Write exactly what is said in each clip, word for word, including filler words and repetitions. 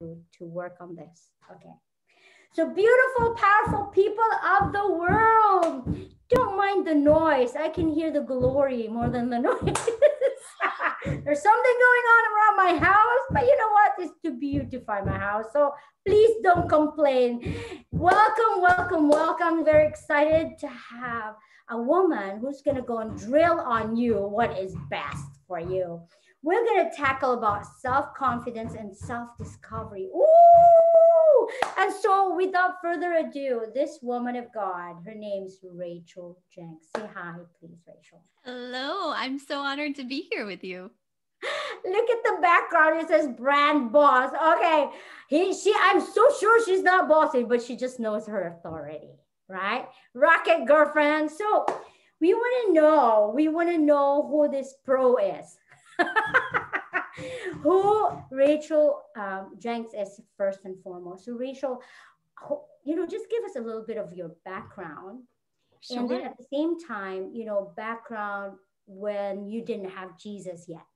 to work on this. Okay. So beautiful, powerful people of the world, don't mind the noise. I can hear the glory more than the noise. There's something going on around my house, but you know what? It's to beautify my house. So please don't complain. Welcome, welcome, welcome. Very excited to have a woman who's going to go and drill on you what is best for you. We're going to tackle about self-confidence and self-discovery. Ooh! And so without further ado, this woman of God, her name's Rachel Jenks. Say hi, please, Rachel. Hello. I'm so honored to be here with you. Look at the background. It says brand boss. Okay. He, she, I'm so sure she's not bossy, but she just knows her authority, right? Rocket girlfriend. So we want to know, we want to know who this pro is. Who Rachel um, Jenks is first and foremost. So Rachel, you know, just give us a little bit of your background. Sure. And then at the same time, you know, background when you didn't have Jesus yet.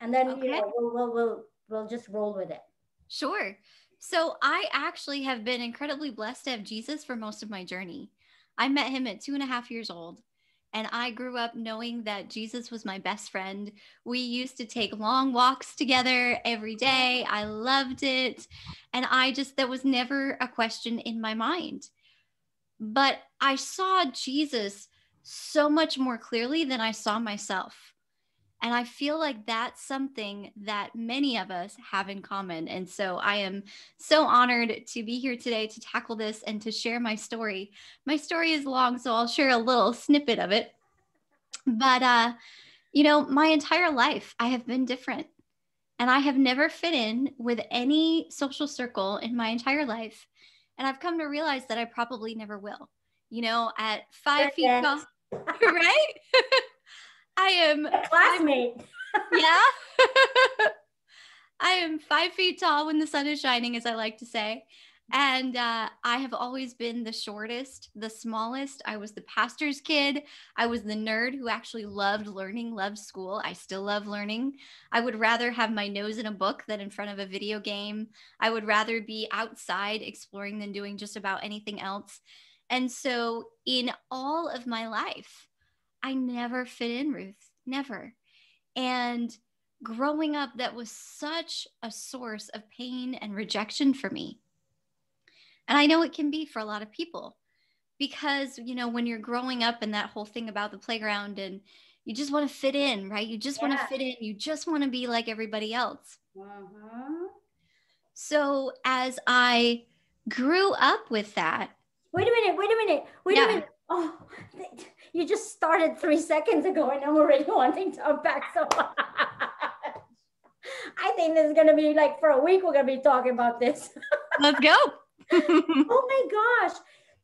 And then, okay. you know, we'll, we'll, we'll, we'll just roll with it. Sure. So I actually have been incredibly blessed to have Jesus for most of my journey. I met him at two and a half years old. And I grew up knowing that Jesus was my best friend. We used to take long walks together every day. I loved it. And I just, that was never a question in my mind. But I saw Jesus so much more clearly than I saw myself. And I feel like that's something that many of us have in common. And so I am so honored to be here today to tackle this and to share my story. My story is long, so I'll share a little snippet of it. But, uh, you know, my entire life, I have been different. And I have never fit in with any social circle in my entire life. And I've come to realize that I probably never will. You know, at five Perfect. feet tall, right? I am a classmate. Yeah. I am five feet tall when the sun is shining, as I like to say. And uh, I have always been the shortest, the smallest. I was the pastor's kid. I was the nerd who actually loved learning, loved school. I still love learning. I would rather have my nose in a book than in front of a video game. I would rather be outside exploring than doing just about anything else. And so in all of my life, I never fit in, Ruth, never. And growing up, that was such a source of pain and rejection for me. And I know it can be for a lot of people because, you know, when you're growing up and that whole thing about the playground and you just want to fit in, right? You just yeah. want to fit in. You just want to be like everybody else. Uh-huh. So as I grew up with that. Wait a minute, wait a minute, wait yeah. a minute. Oh, you just started three seconds ago and I'm already wanting to unpack so much. I think this is going to be like for a week, we're going to be talking about this. Let's go. Oh my gosh.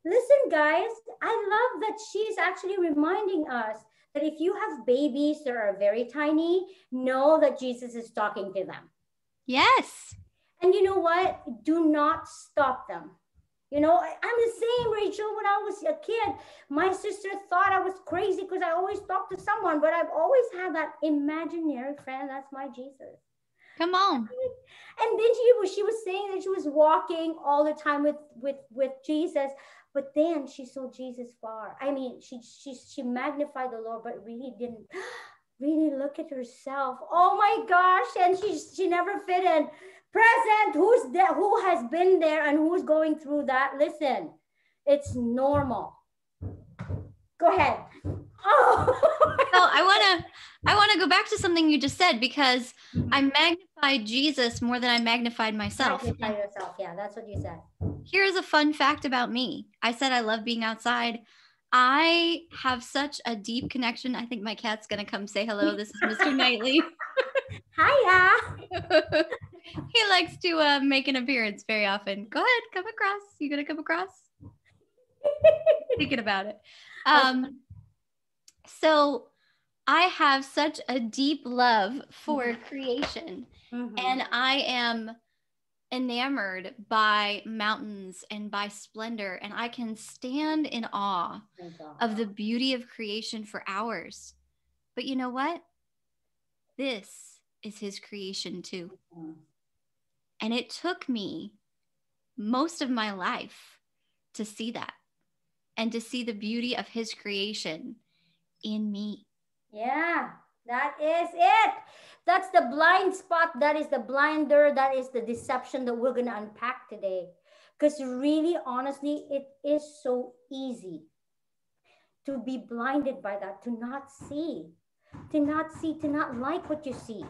Listen, guys, I love that she's actually reminding us that if you have babies that are very tiny, know that Jesus is talking to them. Yes. And you know what? Do not stop them. You know, I'm the same, Rachel. When I was a kid, my sister thought I was crazy because I always talked to someone, but I've always had that imaginary friend. That's my Jesus. Come on. And then she was, she was saying that she was walking all the time with, with, with Jesus, but then she saw Jesus far. I mean, she, she, she magnified the Lord, but really didn't really look at herself. Oh my gosh. And she, she never fit in. Present, who's there, who has been there and who's going through that? Listen, it's normal. Go ahead. Oh, well, I wanna I wanna go back to something you just said because I magnified Jesus more than I magnified myself. Magnify yourself, yeah, that's what you said. Here's a fun fact about me. I said I love being outside. I have such a deep connection. I think my cat's gonna come say hello. This is Mister Knightley. Hiya. He likes to uh, make an appearance very often. Go ahead, come across. You gonna come across? Thinking about it. Um, so I have such a deep love for creation. Mm-hmm. And I am enamored by mountains and by splendor. And I can stand in awe of the beauty of creation for hours. But you know what? This is his creation too. And it took me most of my life to see that and to see the beauty of his creation in me. Yeah, that is it. That's the blind spot. That is the blinder. That is the deception that we're going to unpack today. Because really, honestly, it is so easy to be blinded by that, to not see, to not see, to not like what you see,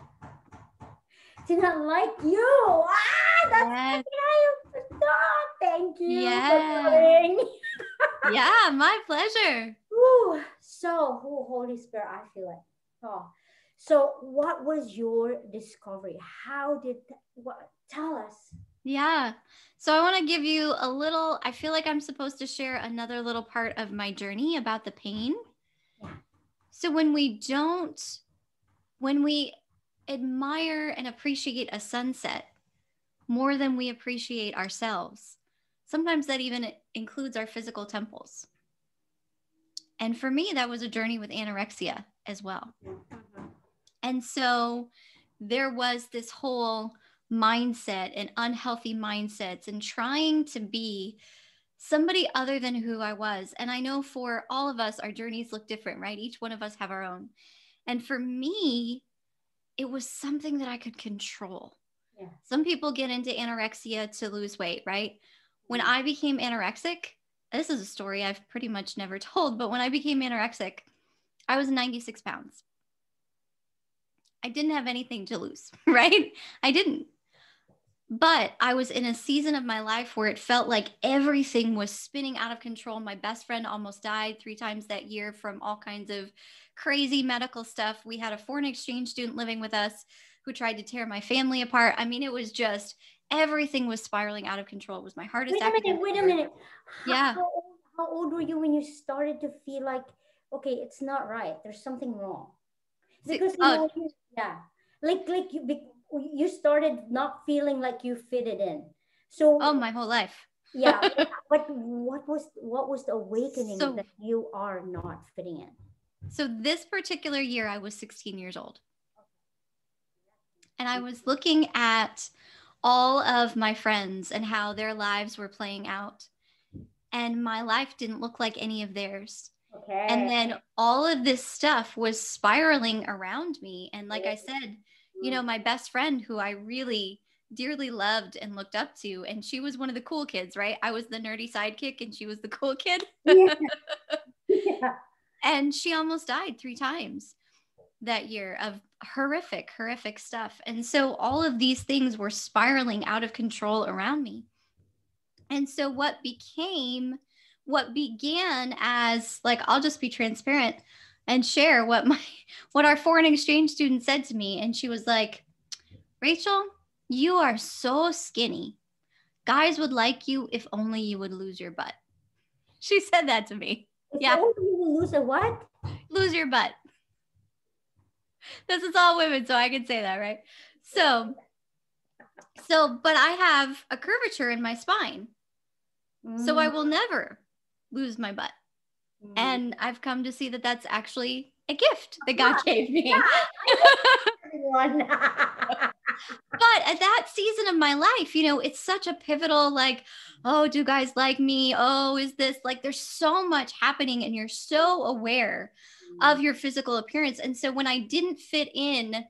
to not like you. Ah, that's yes. Oh, thank you. Yeah. For yeah, my pleasure. Ooh, so, oh, Holy Spirit, I feel it. Oh. So what was your discovery? How did, what, tell us. Yeah. So I want to give you a little, I feel like I'm supposed to share another little part of my journey about the pain. Yeah. So when we don't, when we admire and appreciate a sunset more than we appreciate ourselves, sometimes that even includes our physical temples. And for me, that was a journey with anorexia as well. Mm-hmm. And so there was this whole mindset and unhealthy mindsets and trying to be somebody other than who I was. And I know for all of us, our journeys look different, right? Each one of us have our own. And for me, it was something that I could control. Yeah. Some people get into anorexia to lose weight, right? When I became anorexic, this is a story I've pretty much never told, but when I became anorexic, I was ninety-six pounds. I didn't have anything to lose, right? I didn't. But I was in a season of my life where it felt like everything was spinning out of control. My best friend almost died three times that year from all kinds of crazy medical stuff. We had a foreign exchange student living with us who tried to tear my family apart. I mean, it was just, everything was spiraling out of control. It was my hardest. Wait a minute, wait a minute. How, yeah. How old, how old were you when you started to feel like, okay, it's not right. There's something wrong. Because, you know, you, yeah, like, like you, you started not feeling like you fitted in. So, oh, my whole life. Yeah. But what was, what was the awakening so, that you are not fitting in? So this particular year, I was sixteen years old. And I was looking at all of my friends and how their lives were playing out. And my life didn't look like any of theirs. Okay. And then all of this stuff was spiraling around me. And like I said, you know, my best friend who I really dearly loved and looked up to, and she was one of the cool kids, right? I was the nerdy sidekick and she was the cool kid. Yeah. Yeah. And she almost died three times that year of horrific, horrific stuff. And so all of these things were spiraling out of control around me. And so what became... what began as like, I'll just be transparent and share what my, what our foreign exchange student said to me. And she was like, Rachel, you are so skinny. Guys would like you if only you would lose your butt. She said that to me. If yeah. Only you would lose a what? Lose your butt. This is all women, so I can say that, right? So, so, but I have a curvature in my spine. Mm. So I will never lose my butt. Mm. And I've come to see that that's actually a gift that God yeah. gave me. Yeah. But at that season of my life, you know, it's such a pivotal, like, oh, do guys like me? Oh, is this like, there's so much happening and you're so aware mm. of your physical appearance. And so when I didn't fit in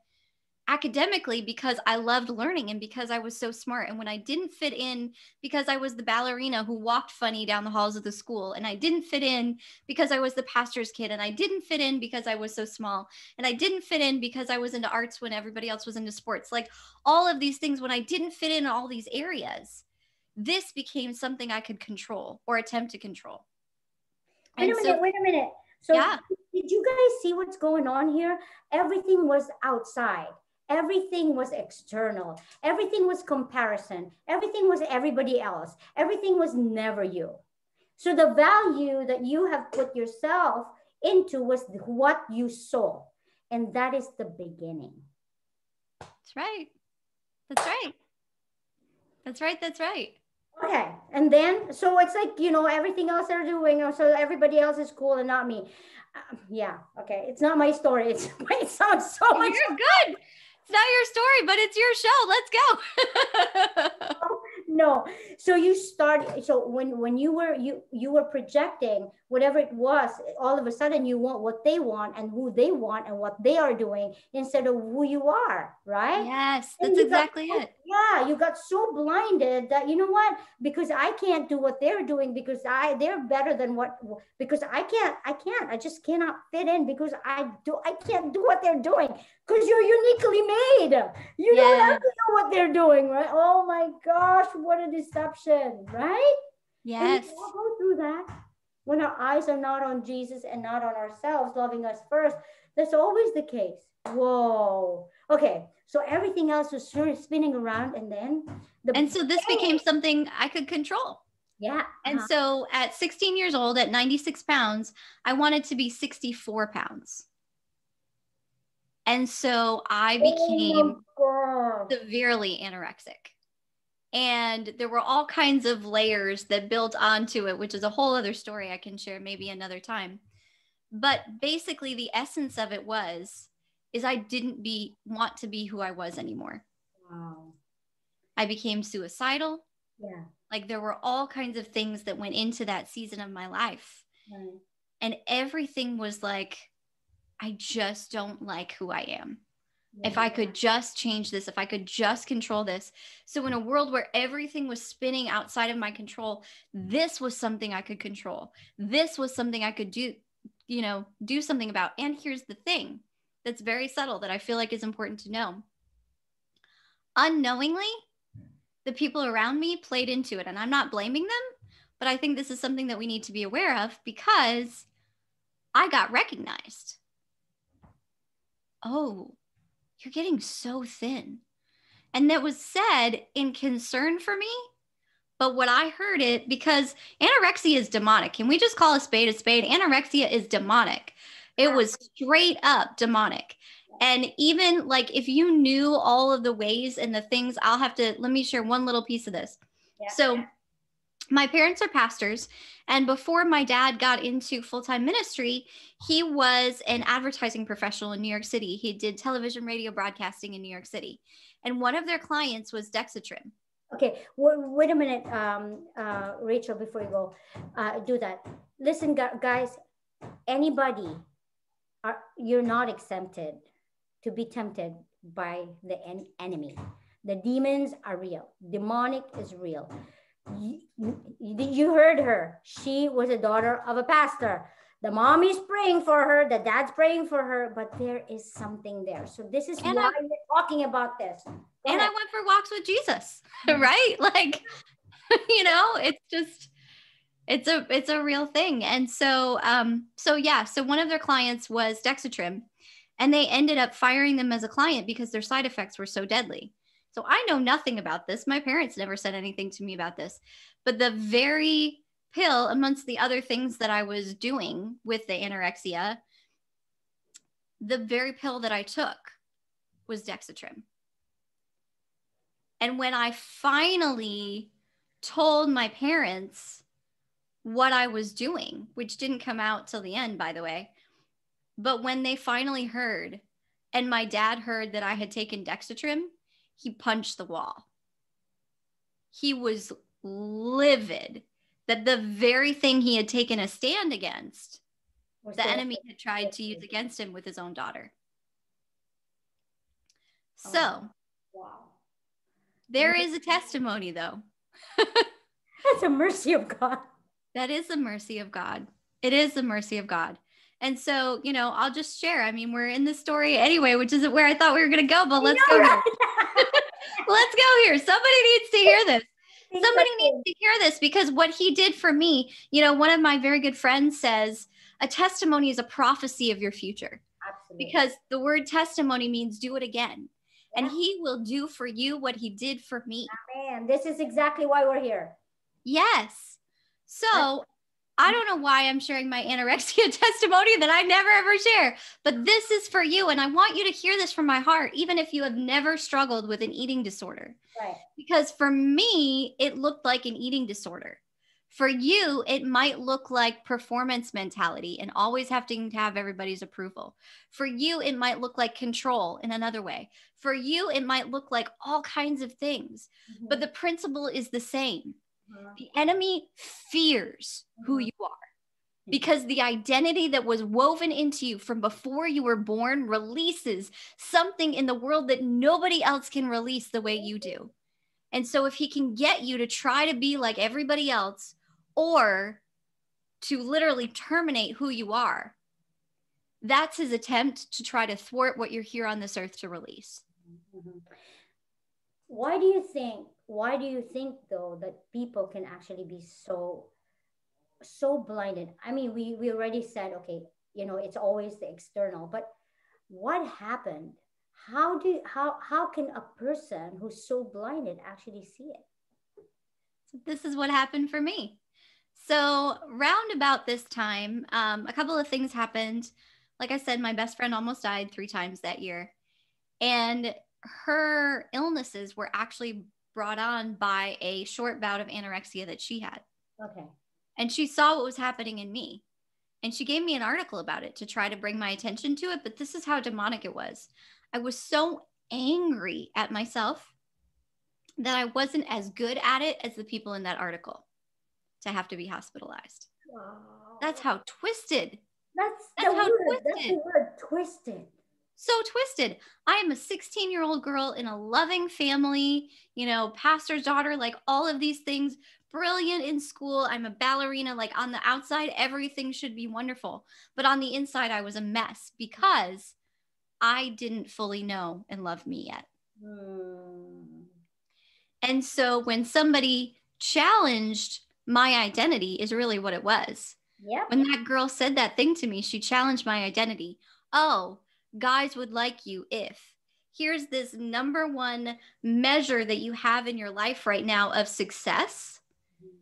academically because I loved learning and because I was so smart. And when I didn't fit in because I was the ballerina who walked funny down the halls of the school, and I didn't fit in because I was the pastor's kid, and I didn't fit in because I was so small, and I didn't fit in because I was into arts when everybody else was into sports, like all of these things, when I didn't fit in all these areas, this became something I could control or attempt to control. Wait and a minute, so, wait a minute. So yeah. Did you guys see what's going on here? Everything was outside. Everything was external. Everything was comparison. Everything was everybody else. Everything was never you. So the value that you have put yourself into was what you saw. And that is the beginning. That's right. That's right. That's right. That's right. Okay. And then, so it's like, you know, everything else they're doing, so everybody else is cool and not me. Um, yeah. Okay. It's not my story. It's, it sounds so much. You're good. not your story, but it's your show. Let's go. Oh, no. So you started, so when, when you were, you, you were projecting whatever it was, all of a sudden you want what they want and who they want and what they are doing instead of who you are, right? Yes, that's exactly got, it. Yeah. You got so blinded that, you know what, because I can't do what they're doing because I, they're better than what, because I can't, I can't, I just cannot fit in because I do, I can't do what they're doing because you're uniquely made. You yeah. don't have to know what they're doing, right? Oh my gosh, what a deception, right? Yes. And we all go through that. When our eyes are not on Jesus and not on ourselves, loving us first, that's always the case. Whoa. Okay. So everything else was sort of spinning around and then. The and so this became something I could control. Yeah. And uh-huh. so at sixteen years old, at ninety-six pounds, I wanted to be sixty-four pounds. And so I became oh severely anorexic. And there were all kinds of layers that built onto it, which is a whole other story I can share maybe another time. But basically the essence of it was, is I didn't be, want to be who I was anymore. Wow. I became suicidal. Yeah. Like there were all kinds of things that went into that season of my life. Right. And everything was like, I just don't like who I am. If I could just change this, if I could just control this. So in a world where everything was spinning outside of my control, this was something I could control. This was something I could do, you know, do something about. And here's the thing that's very subtle that I feel like is important to know. Unknowingly, the people around me played into it, and I'm not blaming them, but I think this is something that we need to be aware of because I got recognized. Oh, you're getting so thin. And that was said in concern for me. But what I heard it, because anorexia is demonic. Can we just call a spade a spade? Anorexia is demonic. It was straight up demonic. And even like, if you knew all of the ways and the things, I'll have to, let me share one little piece of this. Yeah. So my parents are pastors. And before my dad got into full-time ministry, he was an advertising professional in New York City. He did television, radio, broadcasting in New York City. And one of their clients was Dexatrim. Okay, wait, wait a minute, um, uh, Rachel, before you go uh, do that. Listen, guys, anybody, are, you're not exempted to be tempted by the en- enemy. The demons are real. Demonic is real. You, you heard her. She was a daughter of a pastor. The mommy's praying for her. The dad's praying for her. But there is something there. So this is and why I, we're talking about this. Go and ahead. I went for walks with Jesus, right? Like, you know, it's just, it's a, it's a real thing. And so, um, so yeah. So one of their clients was Dexatrim, and they ended up firing them as a client because their side effects were so deadly. So I know nothing about this. My parents never said anything to me about this, but the very pill, amongst the other things that I was doing with the anorexia, the very pill that I took was Dexatrim. And when I finally told my parents what I was doing, which didn't come out till the end, by the way, but when they finally heard, and my dad heard that I had taken Dexatrim, he punched the wall. He was livid that the very thing he had taken a stand against, the enemy had tried to use against him with his own daughter. So, wow. There is a testimony, though. That's a mercy of God. That is the mercy of God. It is the mercy of God. And so, you know, I'll just share. I mean, we're in this story anyway, which isn't where I thought we were going to go, but let's go here. Let's go here. Somebody needs to hear this. Somebody needs to hear this because what he did for me, you know, one of my very good friends says, a testimony is a prophecy of your future. Absolutely. Because the word testimony means do it again. Yeah. And he will do for you what he did for me. Oh, man, this is exactly why we're here. Yes. So I don't know why I'm sharing my anorexia testimony that I never ever share, but this is for you. And I want you to hear this from my heart, even if you have never struggled with an eating disorder, right? Because for me, it looked like an eating disorder. For you, it might look like performance mentality and always having to have everybody's approval. For you, it might look like control in another way. For you, it might look like all kinds of things, mm-hmm. but the principle is the same. Mm-hmm. The enemy fears mm-hmm. who you are because the identity that was woven into you from before you were born releases something in the world that nobody else can release the way you do. And so if he can get you to try to be like everybody else, or to literally terminate who you are, that's his attempt to try to thwart what you're here on this earth to release. Mm-hmm. Why do you think, why do you think though, that people can actually be so, so blinded? I mean, we, we already said, okay, you know, it's always the external, but what happened? How do, how, how can a person who's so blinded actually see it? This is what happened for me. So round about this time, um, a couple of things happened. Like I said, my best friend almost died three times that year. And her illnesses were actually brought on by a short bout of anorexia that she had. Okay. And she saw what was happening in me. And she gave me an article about it to try to bring my attention to it. But this is how demonic it was. I was so angry at myself that I wasn't as good at it as the people in that article to have to be hospitalized. Wow. That's how twisted. That's, That's how word. twisted. That's the word, twisted. So twisted. I am a sixteen-year-old girl in a loving family, you know, pastor's daughter, like all of these things, brilliant in school. I'm a ballerina, like on the outside, everything should be wonderful. But on the inside, I was a mess because I didn't fully know and love me yet. Mm. And so when somebody challenged my identity is really what it was. Yep. When that girl said that thing to me, she challenged my identity. Oh, guys would like you if. Here's this number one measure that you have in your life right now of success. Mm-hmm.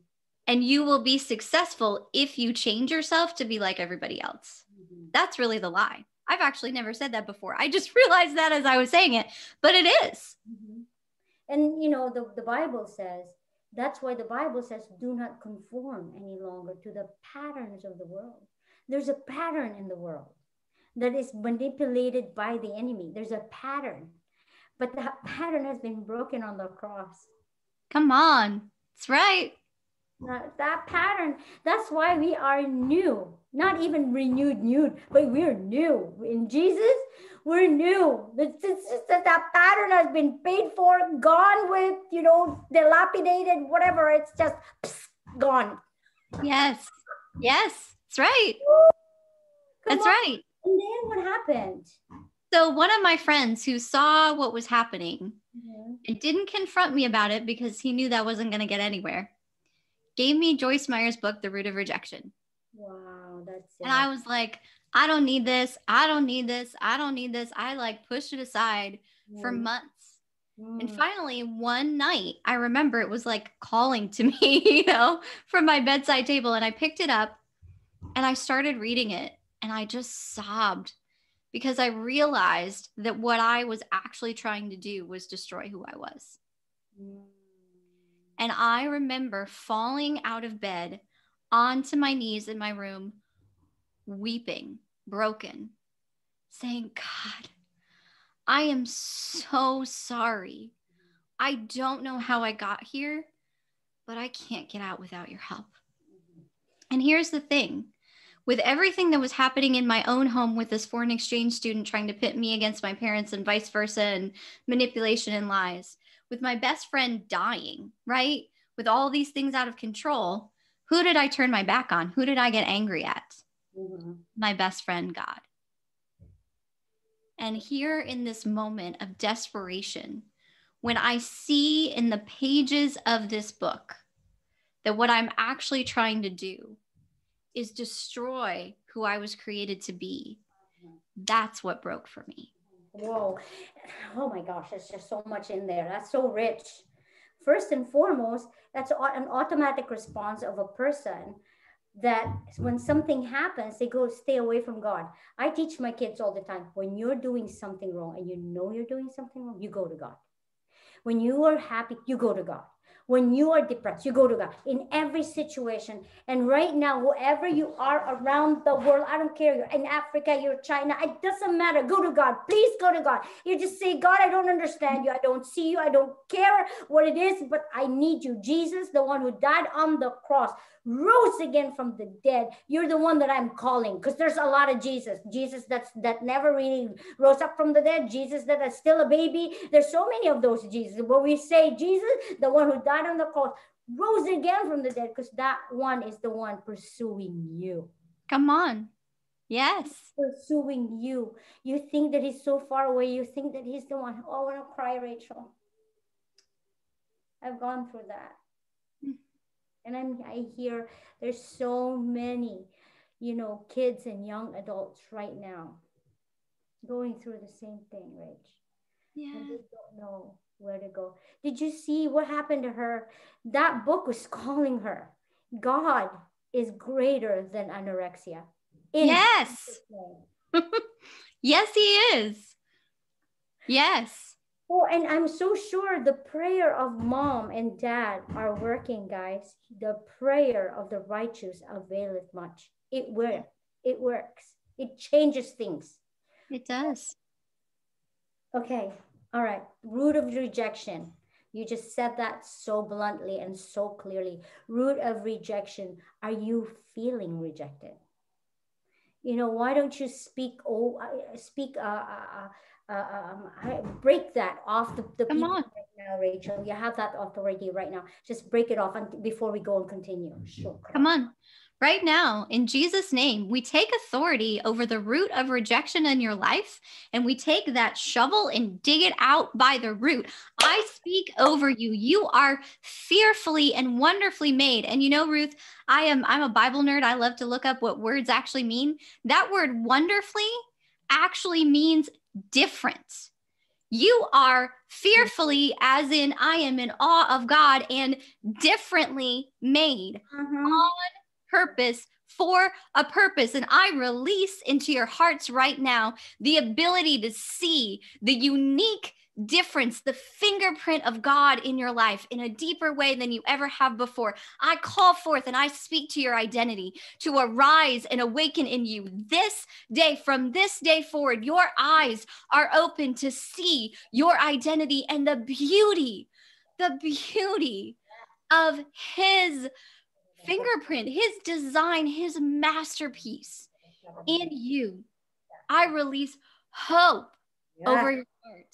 And you will be successful if you change yourself to be like everybody else. Mm-hmm. That's really the lie. I've actually never said that before. I just realized that as I was saying it, but it is. Mm-hmm. And you know, the, the Bible says, that's why the Bible says, do not conform any longer to the patterns of the world. There's a pattern in the world that is manipulated by the enemy. There's a pattern, but that pattern has been broken on the cross. Come on. That's right. Uh, that pattern, that's why we are new, not even renewed, nude, but we're new in Jesus. We're new. It's, it's just that that pattern has been paid for, gone with, you know, dilapidated, whatever. It's just pss, gone. Yes. Yes. That's right. That's right. And then what happened? So one of my friends who saw what was happening mm-hmm. and didn't confront me about it because he knew that wasn't going to get anywhere, gave me Joyce Meyer's book, The Root of Rejection. Wow, that's it. And I was like, I don't need this. I don't need this. I don't need this. I like pushed it aside mm. for months. Mm. And finally, one night, I remember it was like calling to me, you know, from my bedside table. And I picked it up and I started reading it. And I just sobbed because I realized that what I was actually trying to do was destroy who I was. Mm. And I remember falling out of bed onto my knees in my room, weeping, broken, saying, God, I am so sorry. I don't know how I got here, but I can't get out without your help. And here's the thing. With everything that was happening in my own home with this foreign exchange student trying to pit me against my parents and vice versa and manipulation and lies, with my best friend dying, right? With all these things out of control, who did I turn my back on? Who did I get angry at? Mm-hmm. My best friend, God. And here in this moment of desperation, when I see in the pages of this book that what I'm actually trying to do is destroy who I was created to be, that's what broke for me. Whoa. Oh my gosh, there's just so much in there. That's so rich. First and foremost, that's an automatic response of a person that when something happens, they go stay away from God. I teach my kids all the time, when you're doing something wrong and you know you're doing something wrong, you go to God. When you are happy, you go to God. when you are depressed, you go to God in every situation. And right now, wherever you are around the world, I don't care, you're in Africa, you're China, it doesn't matter. Go to God. Please go to God. You just say, God, I don't understand you. I don't see you. I don't care what it is, but I need you. Jesus, the one who died on the cross, rose again from the dead. You're the one that I'm calling, because there's a lot of Jesus. Jesus that's that never really rose up from the dead. Jesus that is still a baby. There's so many of those Jesus. But we say Jesus, the one who died on the cross, rose again from the dead, because that one is the one pursuing you. Come on. Yes. Pursuing you. You think that he's so far away. You think that he's the one. Oh, I want to cry, Rachel. I've gone through that. And I'm, I hear there's so many, you know, kids and young adults right now going through the same thing, Rach. Yeah. And they don't know where to go. Did you see what happened to her? That book was calling her. God is greater than anorexia. In yes. Yes, he is. Yes. Oh, and I'm so sure the prayer of mom and dad are working, guys. The prayer of the righteous availeth much. It works. It works. It changes things. It does. Okay. All right. Root of rejection. You just said that so bluntly and so clearly. Root of rejection. Are you feeling rejected? You know, why don't you speak? Oh, speak. Uh, uh, Uh, um, I break that off the, the people right now, Rachel. You have that authority right now. Just break it off and, before we go and continue. Sure. Come on. Right now, in Jesus' name, we take authority over the root of rejection in your life, and we take that shovel and dig it out by the root. I speak over you. You are fearfully and wonderfully made. And you know, Ruth, I am, I'm a Bible nerd. I love to look up what words actually mean. That word wonderfully actually means different. You are fearfully, as in I am in awe of God, and differently made mm-hmm. on purpose for a purpose. And I release into your hearts right now the ability to see the unique difference, the fingerprint of God in your life in a deeper way than you ever have before. I call forth and I speak to your identity to arise and awaken in you this day. From this day forward, your eyes are open to see your identity and the beauty, the beauty of his fingerprint, his design, his masterpiece in you. I release hope yeah. over your heart.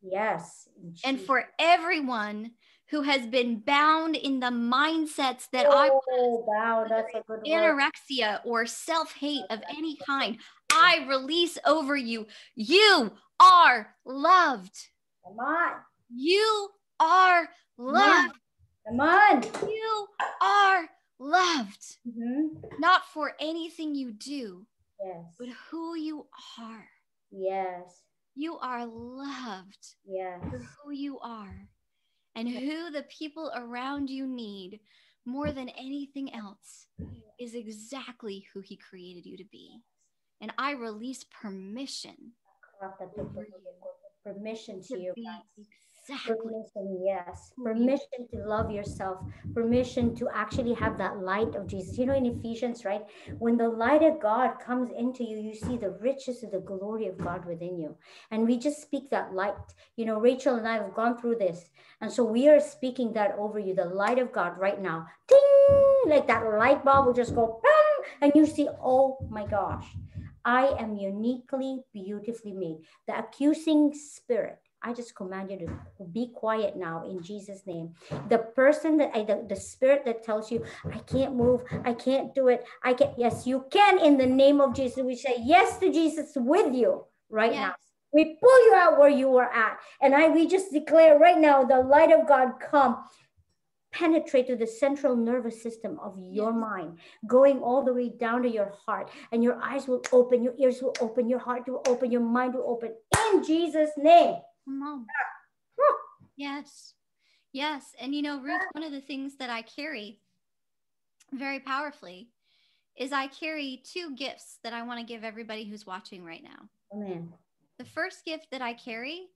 Yes. And for everyone who has been bound in the mindsets that oh, I was, wow, that's a good anorexia word. Or self-hate of any kind, I release over you. You are loved. Come on. You are loved. Come on. You are loved. Mm-hmm. Not for anything you do, yes. but who you are. Yes. You are loved yes. for who you are and who the people around you need more than anything else is exactly who he created you to be. And I release permission. Permission to you. Exactly. Permission, yes. Permission to love yourself. Permission to actually have that light of Jesus. You know, in Ephesians, right? When the light of God comes into you, you see the riches of the glory of God within you. And we just speak that light. You know, Rachel and I have gone through this. And so we are speaking that over you, the light of God right now. Ting! Like that light bulb will just go, bang! And you see, oh my gosh, I am uniquely, beautifully made. The accusing spirit. I just command you to be quiet now in Jesus' name. The person that I, the, the spirit that tells you, I can't move, I can't do it, I can't. Yes, you can in the name of Jesus. We say yes to Jesus with you right yes. now. We pull you out where you are at. And I we just declare right now, the light of God come. Penetrate to the central nervous system of your yes. mind, going all the way down to your heart, and your eyes will open, your ears will open, your heart will open, your mind will open in Jesus' name. Mom. Yes. Yes. And you know, Ruth, one of the things that I carry very powerfully is I carry two gifts that I want to give everybody who's watching right now. Amen. The first gift that I carry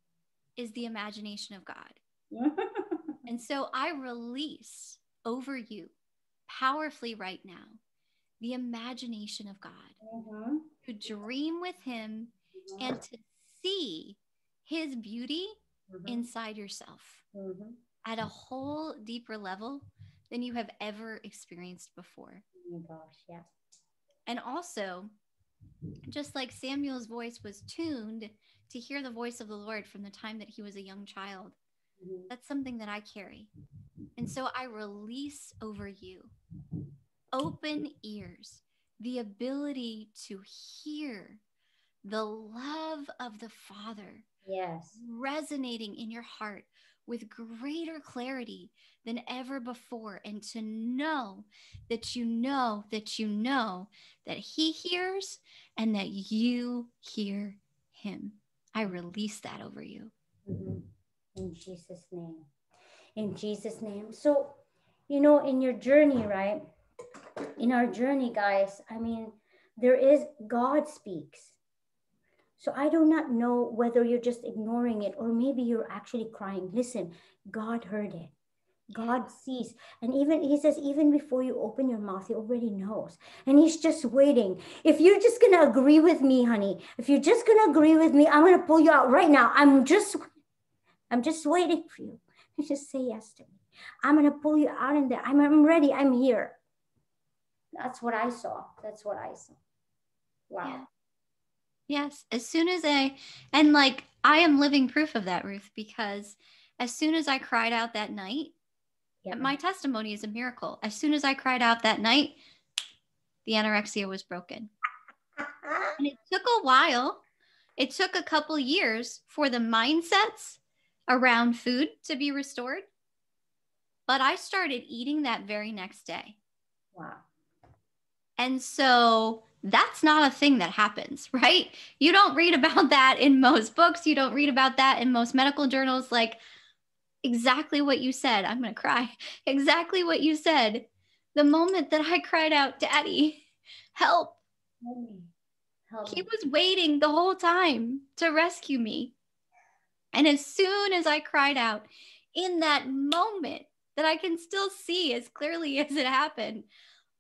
is the imagination of God. And so I release over you powerfully right now the imagination of God, mm-hmm. to dream with him, mm-hmm. and to see his beauty, mm-hmm. inside yourself, mm-hmm. at a whole deeper level than you have ever experienced before. Oh my gosh, yeah. And also, just like Samuel's voice was tuned to hear the voice of the Lord from the time that he was a young child, mm-hmm. that's something that I carry. And so I release over you open ears, the ability to hear the love of the Father, yes. resonating in your heart with greater clarity than ever before, and to know that you know that you know that he hears and that you hear him. I release that over you. Mm-hmm. In Jesus' name. In Jesus' name. So, you know, in your journey, right? In our journey, guys, I mean, there is God speaks. So I do not know whether you're just ignoring it or maybe you're actually crying. Listen, God heard it. God sees. And even he says, even before you open your mouth, he already knows. And he's just waiting. If you're just going to agree with me, honey, if you're just going to agree with me, I'm going to pull you out right now. I'm just, I'm just waiting for you. You just say yes to me. I'm going to pull you out in there. I'm, I'm ready. I'm here. That's what I saw. That's what I saw. Wow. Yeah. Yes. As soon as I, and like, I am living proof of that, Ruth, because as soon as I cried out that night, yeah. my testimony is a miracle. As soon as I cried out that night, the anorexia was broken. And it took a while. It took a couple years for the mindsets around food to be restored. But I started eating that very next day. Wow. And so that's not a thing that happens, right? You don't read about that in most books. You don't read about that in most medical journals. Like exactly what you said. I'm going to cry. Exactly what you said. The moment that I cried out, Daddy, help. help. He was waiting the whole time to rescue me. And as soon as I cried out, in that moment that I can still see as clearly as it happened,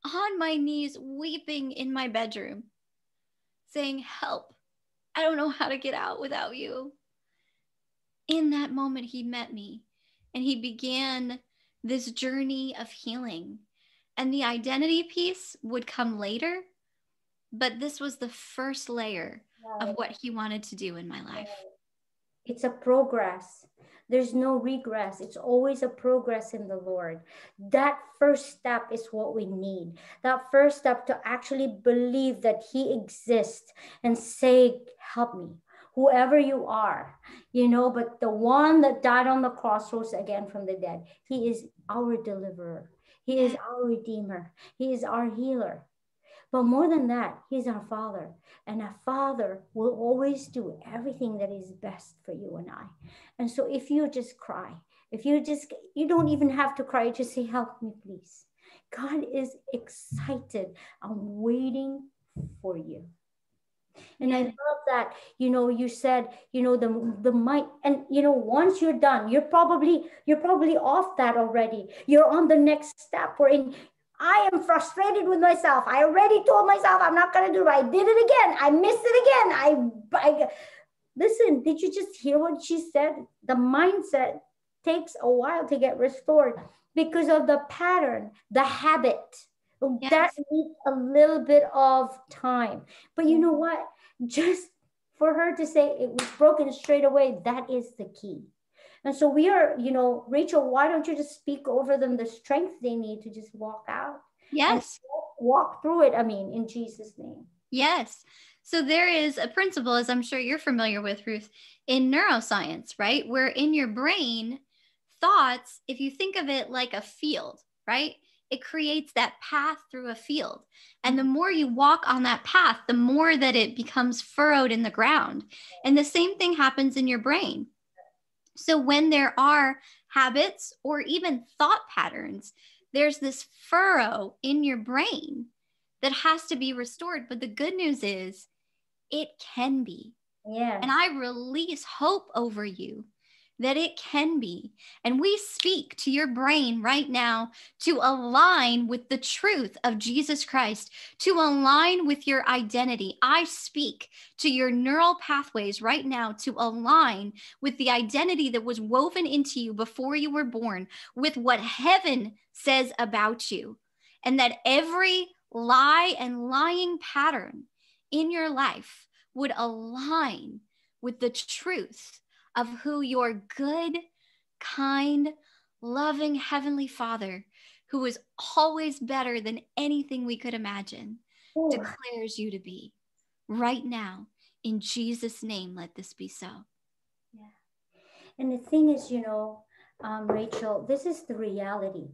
on my knees, weeping in my bedroom, saying, help, I don't know how to get out without you. In that moment, he met me and he began this journey of healing. And the identity piece would come later, but this was the first layer right. of what he wanted to do in my life. It's a progress. There's no regress. It's always a progress in the Lord. That first step is what we need. That first step to actually believe that he exists and say, help me, whoever you are, you know, but the one that died on the cross rose again from the dead. He is our deliverer. He is our redeemer. He is our healer. But more than that, he's our Father. And our Father will always do everything that is best for you and I. And so if you just cry, if you just, you don't even have to cry, just say, help me, please. God is excited. I'm waiting for you. And I love that, you know, you said, you know, the, the mind, and, you know, once you're done, you're probably, you're probably off that already. You're on the next step or in, I am frustrated with myself. I already told myself I'm not going to do it. I did it again. I missed it again. I, I listen, did you just hear what she said? The mindset takes a while to get restored because of the pattern, the habit. Yes. That needs a little bit of time. But you know what? Just for her to say it was broken straight away, that is the key. And so we are, you know, Rachel, why don't you just speak over them the strength they need to just walk out? Yes. Walk through it, I mean, in Jesus' name. Yes. So there is a principle, as I'm sure you're familiar with, Ruth, in neuroscience, right? Where in your brain, thoughts, if you think of it like a field, right? It creates that path through a field. And the more you walk on that path, the more that it becomes furrowed in the ground. And the same thing happens in your brain. So when there are habits or even thought patterns, there's this furrow in your brain that has to be restored. But the good news is it can be. Yeah. And I release hope over you that it can be. And we speak to your brain right now to align with the truth of Jesus Christ, to align with your identity. I speak to your neural pathways right now to align with the identity that was woven into you before you were born, with what heaven says about you, and that every lie and lying pattern in your life would align with the truth of who your good, kind, loving Heavenly Father, who is always better than anything we could imagine, Ooh. declares you to be. Right now, in Jesus' name, let this be so. Yeah. And the thing is, you know, um, Rachel, this is the reality.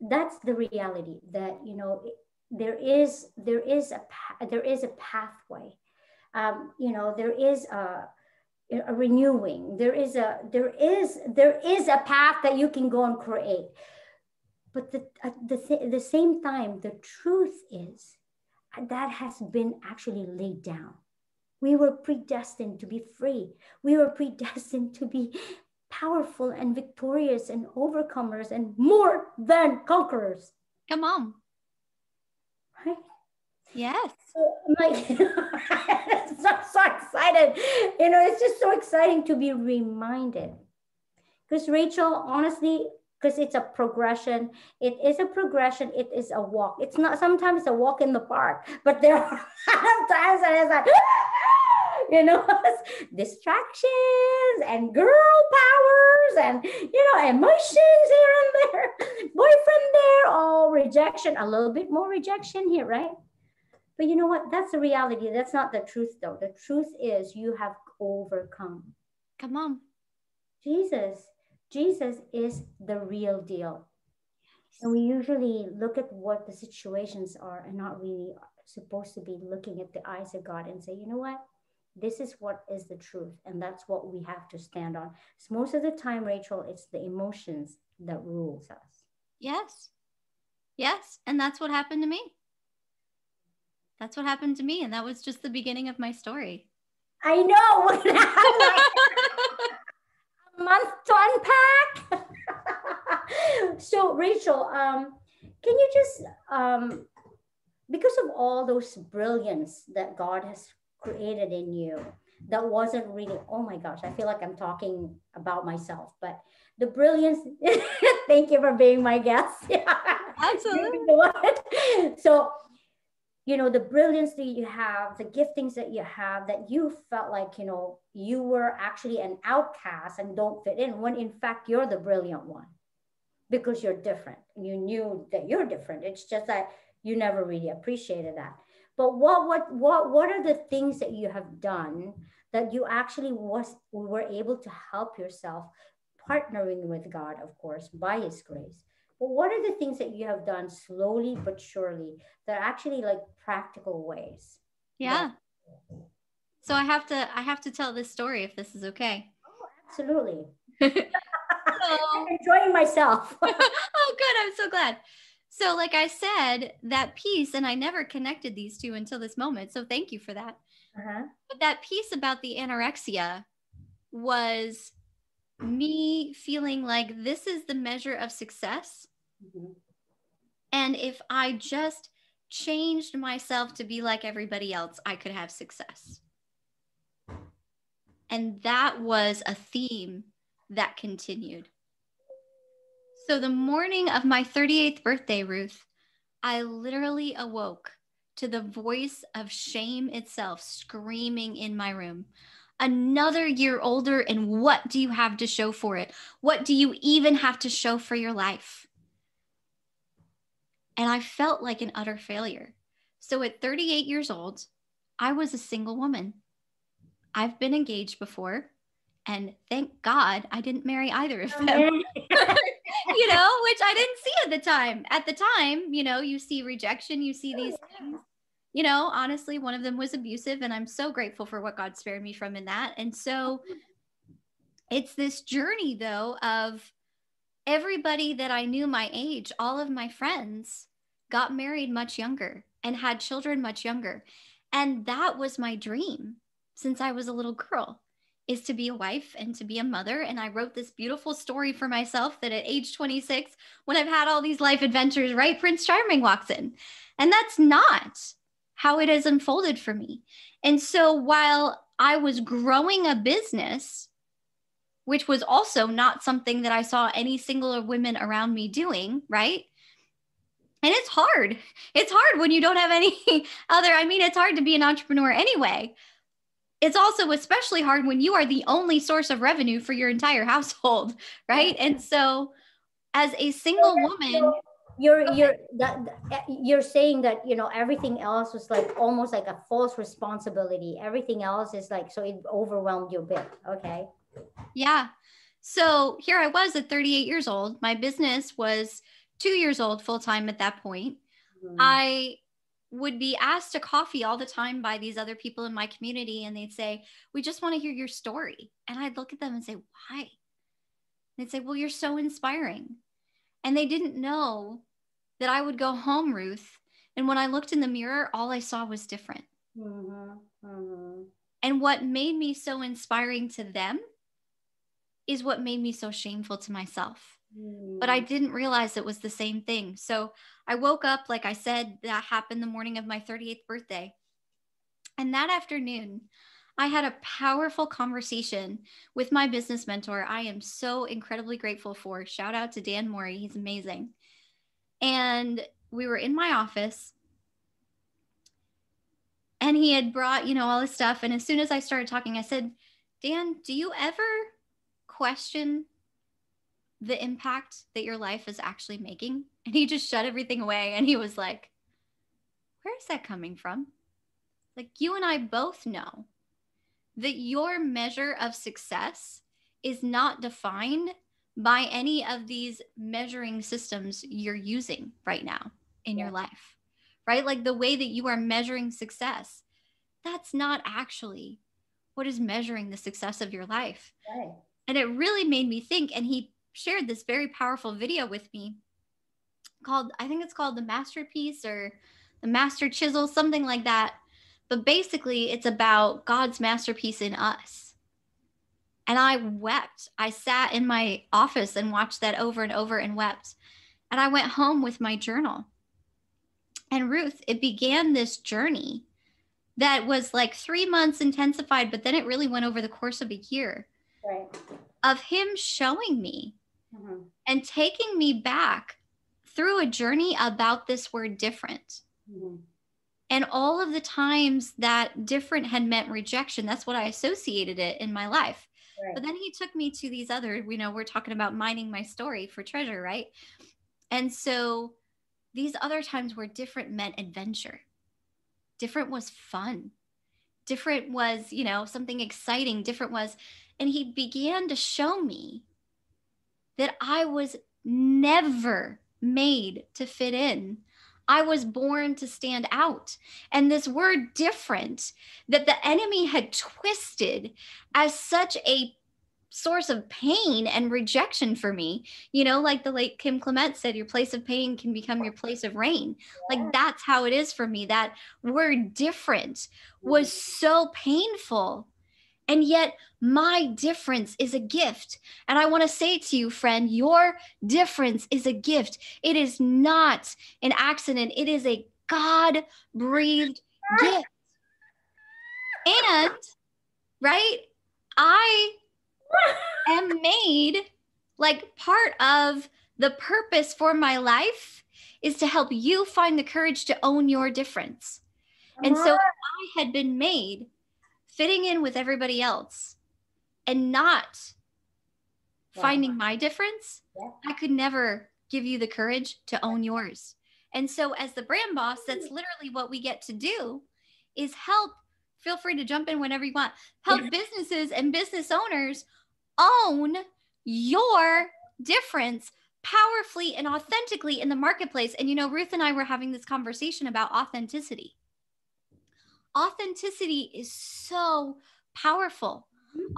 That's the reality that, you know, there is, there is a, there is a pathway. Um, you know, there is a, a renewing, there is a, there is, there is a path that you can go and create. But the, at the, th- the same time, the truth is that has been actually laid down. We were predestined to be free. We were predestined to be powerful and victorious and overcomers and more than conquerors. Come on. Right? Yes. So, my, you know, I'm so, so excited. You know, it's just so exciting to be reminded. Because Rachel, honestly, because it's a progression. It is a progression. It is a walk. It's not sometimes a walk in the park, but there are times that it's like, you know, distractions and girl powers and, you know, emotions here and there, boyfriend there, all rejection, a little bit more rejection here, right? But you know what? That's the reality. That's not the truth, though. The truth is you have overcome. Come on. Jesus. Jesus is the real deal. And we usually look at what the situations are and not really supposed to be looking at the eyes of God and say, you know what? This is what is the truth. And that's what we have to stand on. So most of the time, Rachel, it's the emotions that rules us. Yes. Yes. And that's what happened to me. That's what happened to me. And that was just the beginning of my story. I know. A month to unpack. So Rachel, um, can you just, um, because of all those brilliance that God has created in you, that wasn't really, oh my gosh, I feel like I'm talking about myself, but the brilliance, thank you for being my guest. Absolutely. So, you know, the brilliance that you have, the giftings that you have, that you felt like, you know, you were actually an outcast and don't fit in, when in fact, you're the brilliant one because you're different. You knew that you're different. It's just that you never really appreciated that. But what what what what are the things that you have done that you actually was were able to help yourself, partnering with God, of course, by His grace? But what are the things that you have done slowly but surely that are actually like practical ways? Yeah. Like, so I have to I have to tell this story if this is okay. Oh, absolutely. I'm enjoying myself. Oh, good. I'm so glad. So like I said, that piece, and I never connected these two until this moment, so thank you for that. Uh-huh. But that piece about the anorexia was me feeling like this is the measure of success. Mm-hmm. And if I just changed myself to be like everybody else, I could have success. And that was a theme that continued. So the morning of my thirty-eighth birthday, Ruth, I literally awoke to the voice of shame itself screaming in my room. Another year older, and what do you have to show for it? What do you even have to show for your life? And I felt like an utter failure. So at thirty-eight years old, I was a single woman. I've been engaged before, and thank God I didn't marry either of them. You know, which I didn't see at the time. At the time, you know, you see rejection, you see these things. You know, honestly, one of them was abusive, and I'm so grateful for what God spared me from in that. And so it's this journey, though, of everybody that I knew my age, all of my friends got married much younger and had children much younger. And that was my dream since I was a little girl. is to be a wife and to be a mother. And I wrote this beautiful story for myself that at age twenty-six, when I've had all these life adventures, right, Prince Charming walks in. And that's not how it has unfolded for me. And so while I was growing a business, which was also not something that I saw any single women around me doing, right? And it's hard. It's hard when you don't have any other, I mean, it's hard to be an entrepreneur anyway. It's also especially hard when you are the only source of revenue for your entire household, right? And so as a single woman, you're you're that, you're saying that, you know, everything else was like almost like a false responsibility. Everything else is like, so it overwhelmed you a bit. Okay. Yeah. So here I was at thirty-eight years old. My business was two years old full-time at that point. Mm-hmm. I would be asked to coffee all the time by these other people in my community. And they'd say, we just want to hear your story. And I'd look at them and say, why? And they'd say, well, you're so inspiring. And they didn't know that I would go home, Ruth. And when I looked in the mirror, all I saw was different. Mm-hmm. Mm-hmm. And what made me so inspiring to them is what made me so shameful to myself. But I didn't realize it was the same thing. So I woke up, like I said, that happened the morning of my thirty-eighth birthday. And that afternoon, I had a powerful conversation with my business mentor. I am so incredibly grateful for. Shout out to Dan Morey. He's amazing. And we were in my office and he had brought, you know, all this stuff. And as soon as I started talking, I said, Dan, do you ever question the impact that your life is actually making? And he just shut everything away. And he was like, where is that coming from? Like, you and I both know that your measure of success is not defined by any of these measuring systems you're using right now in yeah. your life, right? Like the way that you are measuring success, that's not actually what is measuring the success of your life. Right. And it really made me think. And he shared this very powerful video with me called, I think it's called The Masterpiece or The Master Chisel, something like that. But basically it's about God's masterpiece in us. And I wept. I sat in my office and watched that over and over and wept. And I went home with my journal. And Ruth, it began this journey that was like three months intensified, but then it really went over the course of a year. Right. Of him showing me mm-hmm. and taking me back through a journey about this word different. Mm-hmm. And all of the times that different had meant rejection, that's what I associated it in my life. Right. But then he took me to these other, you know, we're talking about mining my story for treasure, right? And so these other times where different meant adventure. Different was fun. Different was, you know, something exciting. Different was... And he began to show me that I was never made to fit in. I was born to stand out. And this word different that the enemy had twisted as such a source of pain and rejection for me, you know, like the late Kim Clement said, your place of pain can become your place of rain. Like that's how it is for me. That word different was so painful. And yet my difference is a gift. And I want to say to you, friend, your difference is a gift. It is not an accident. It is a God-breathed gift. And, right, I am made, like part of the purpose for my life is to help you find the courage to own your difference. And so if I had been made fitting in with everybody else and not yeah. finding my difference, yeah. I could never give you the courage to own yours. And so as the brand boss, that's literally what we get to do is help, feel free to jump in whenever you want, help yeah. businesses and business owners own your difference powerfully and authentically in the marketplace. And, you know, Ruth and I were having this conversation about authenticity. Authenticity is so powerful.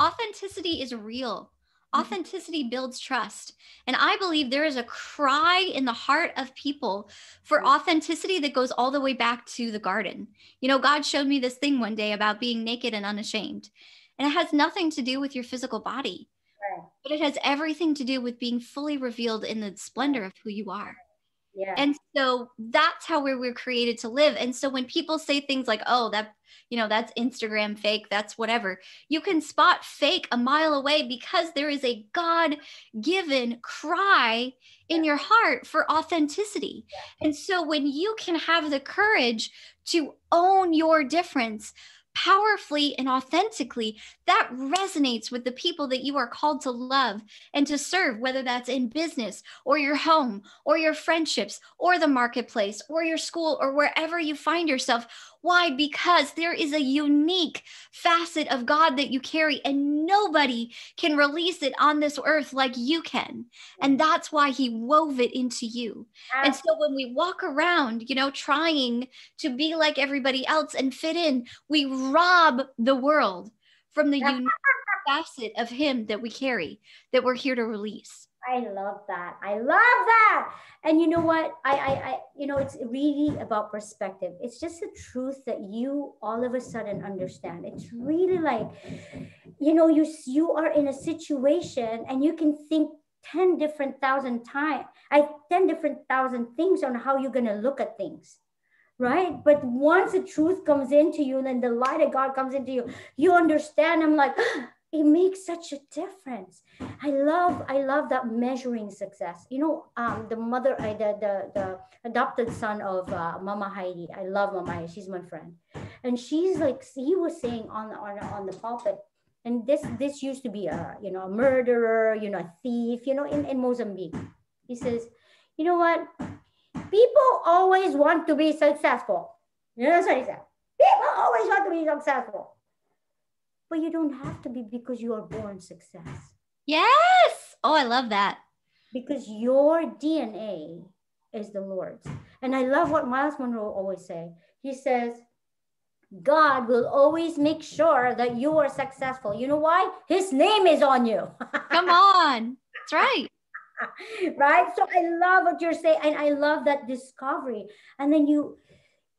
Authenticity is real. Authenticity builds trust. And I believe there is a cry in the heart of people for authenticity that goes all the way back to the garden. You know, God showed me this thing one day about being naked and unashamed. And it has nothing to do with your physical body, right. But it has everything to do with being fully revealed in the splendor of who you are. Yeah. And so that's how we were created to live. And so when people say things like, oh, that, you know, that's Instagram fake, that's whatever, you can spot fake a mile away because there is a God-given cry in yeah. your heart for authenticity. Yeah. And so when you can have the courage to own your difference powerfully and authentically, that resonates with the people that you are called to love and to serve, whether that's in business or your home or your friendships or the marketplace or your school or wherever you find yourself. Why? Because there is a unique facet of God that you carry, and nobody can release it on this earth like you can. And that's why he wove it into you. Absolutely. And so when we walk around, you know, trying to be like everybody else and fit in, we rob the world from the unique facet of him that we carry, that we're here to release. I love that. I love that. And you know what? I, I, I, you know, it's really about perspective. It's just the truth that you all of a sudden understand. It's really like, you know, you, you are in a situation and you can think ten different thousand times, I ten different thousand things on how you're going to look at things. Right. But once the truth comes into you and then the light of God comes into you, you understand. I'm like, it makes such a difference. I love, I love that measuring success. You know, um, the mother, uh, the, the the adopted son of uh, Mama Heidi. I love Mama Heidi. She's my friend, and she's like, he was saying on on on the pulpit, and this this used to be a you know a murderer, you know a thief, you know in in Mozambique. He says, you know what? People always want to be successful. You know, that's what he said. People always want to be successful. But you don't have to be, because you are born success. Yes. Oh, I love that. Because your D N A is the Lord's. And I love what Miles Monroe always say. He says, God will always make sure that you are successful. You know why? His name is on you. Come on. That's right. Right? So I love what you're saying. And I love that discovery. And then you...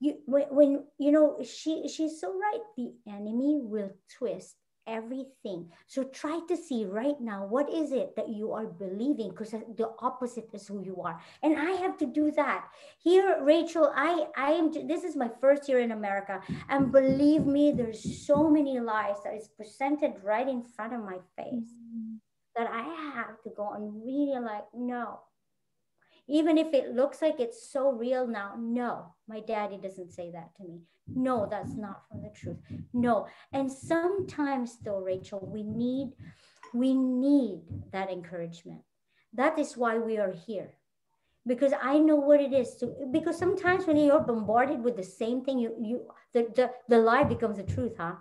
You, when, when, you know, she, she's so right. The enemy will twist everything. So try to see right now, what is it that you are believing? Because the opposite is who you are. And I have to do that here, Rachel. I, I am, this is my first year in America. And believe me, there's so many lies that is presented right in front of my face that I have to go and really like, no. Even if it looks like it's so real now, no, my daddy doesn't say that to me. No, that's not from the truth. No. And sometimes though, Rachel, we need, we need that encouragement. That is why we are here. Because I know what it is to, because sometimes when you're bombarded with the same thing, you, you the, the, the lie becomes the truth, huh?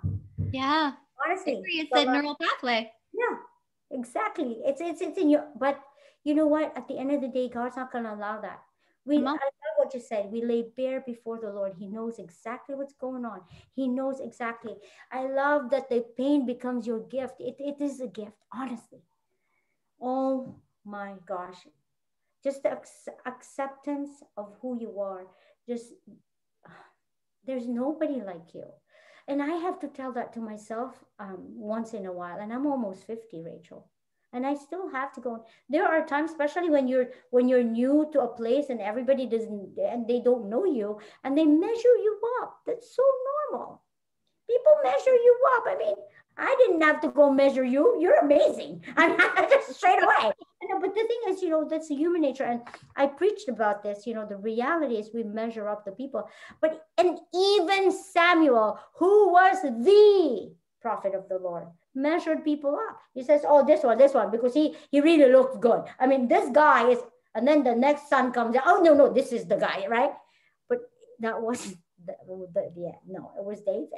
Yeah. Honestly. It's that neural pathway. Yeah, exactly. It's, it's, it's in your, but you know what? At the end of the day, God's not going to allow that. We, I love what you said. We lay bare before the Lord. He knows exactly what's going on. He knows exactly. I love that the pain becomes your gift. It, it is a gift, honestly. Oh my gosh. Just the acceptance of who you are. Just, there's nobody like you. And I have to tell that to myself um, once in a while. And I'm almost fifty, Rachel. And I still have to go. There are times, especially when you're when you're new to a place and everybody doesn't and they don't know you and they measure you up. That's so normal. People measure you up. I mean, I didn't have to go measure you. You're amazing. I'm just straight away. And, but the thing is, you know, that's human nature. And I preached about this. You know, the reality is we measure up the people. But and even Samuel, who was the prophet of the Lord, measured people up. He says, oh, this one, this one, because he, he really looked good. I mean, this guy is, and then the next son comes out, oh, no, no, this is the guy, right? But that wasn't, the, the, yeah, no, it was David.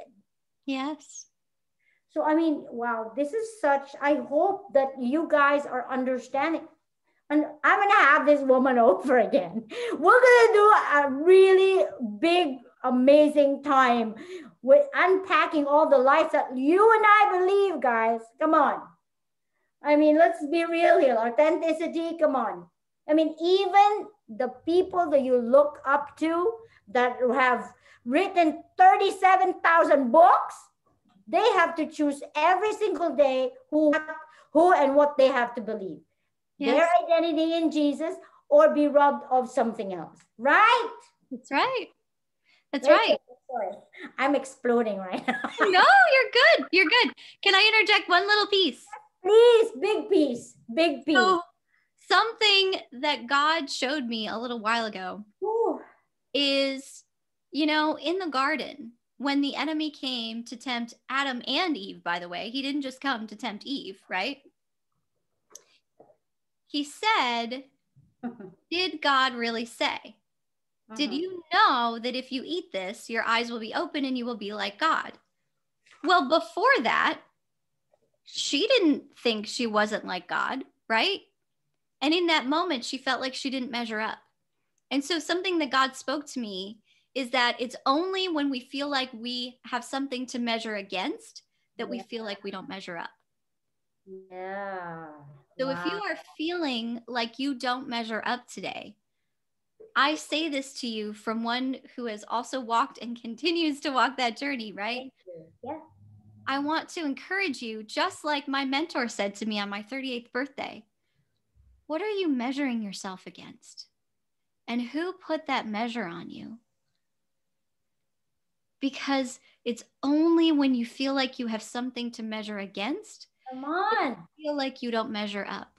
Yes. So, I mean, wow, this is such, I hope that you guys are understanding. And I'm going to have this woman over again. We're going to do a really big, amazing time with unpacking all the lies that you and I believe, guys. Come on. I mean, let's be real here. Authenticity, come on. I mean, even the people that you look up to that have written thirty-seven thousand books, they have to choose every single day who, who and what they have to believe. Yes. Their identity in Jesus or be robbed of something else, right? That's right. That's Rachel, right. Sorry. I'm exploding right now. No, you're good. You're good. Can I interject one little piece? Please, big piece, big piece. So, something that God showed me a little while ago Ooh. is, you know, in the garden, when the enemy came to tempt Adam and Eve, by the way, he didn't just come to tempt Eve, right? He said, did God really say? Uh-huh. Did you know that if you eat this, your eyes will be open and you will be like God? Well, before that, she didn't think she wasn't like God, right? And in that moment, she felt like she didn't measure up. And so something that God spoke to me is that it's only when we feel like we have something to measure against that we yeah. feel like we don't measure up. Yeah. So wow. if you are feeling like you don't measure up today, I say this to you from one who has also walked and continues to walk that journey, right? Yeah. I want to encourage you, just like my mentor said to me on my thirty-eighth birthday, what are you measuring yourself against? And who put that measure on you? Because it's only when you feel like you have something to measure against, Come on. that you feel like you don't measure up.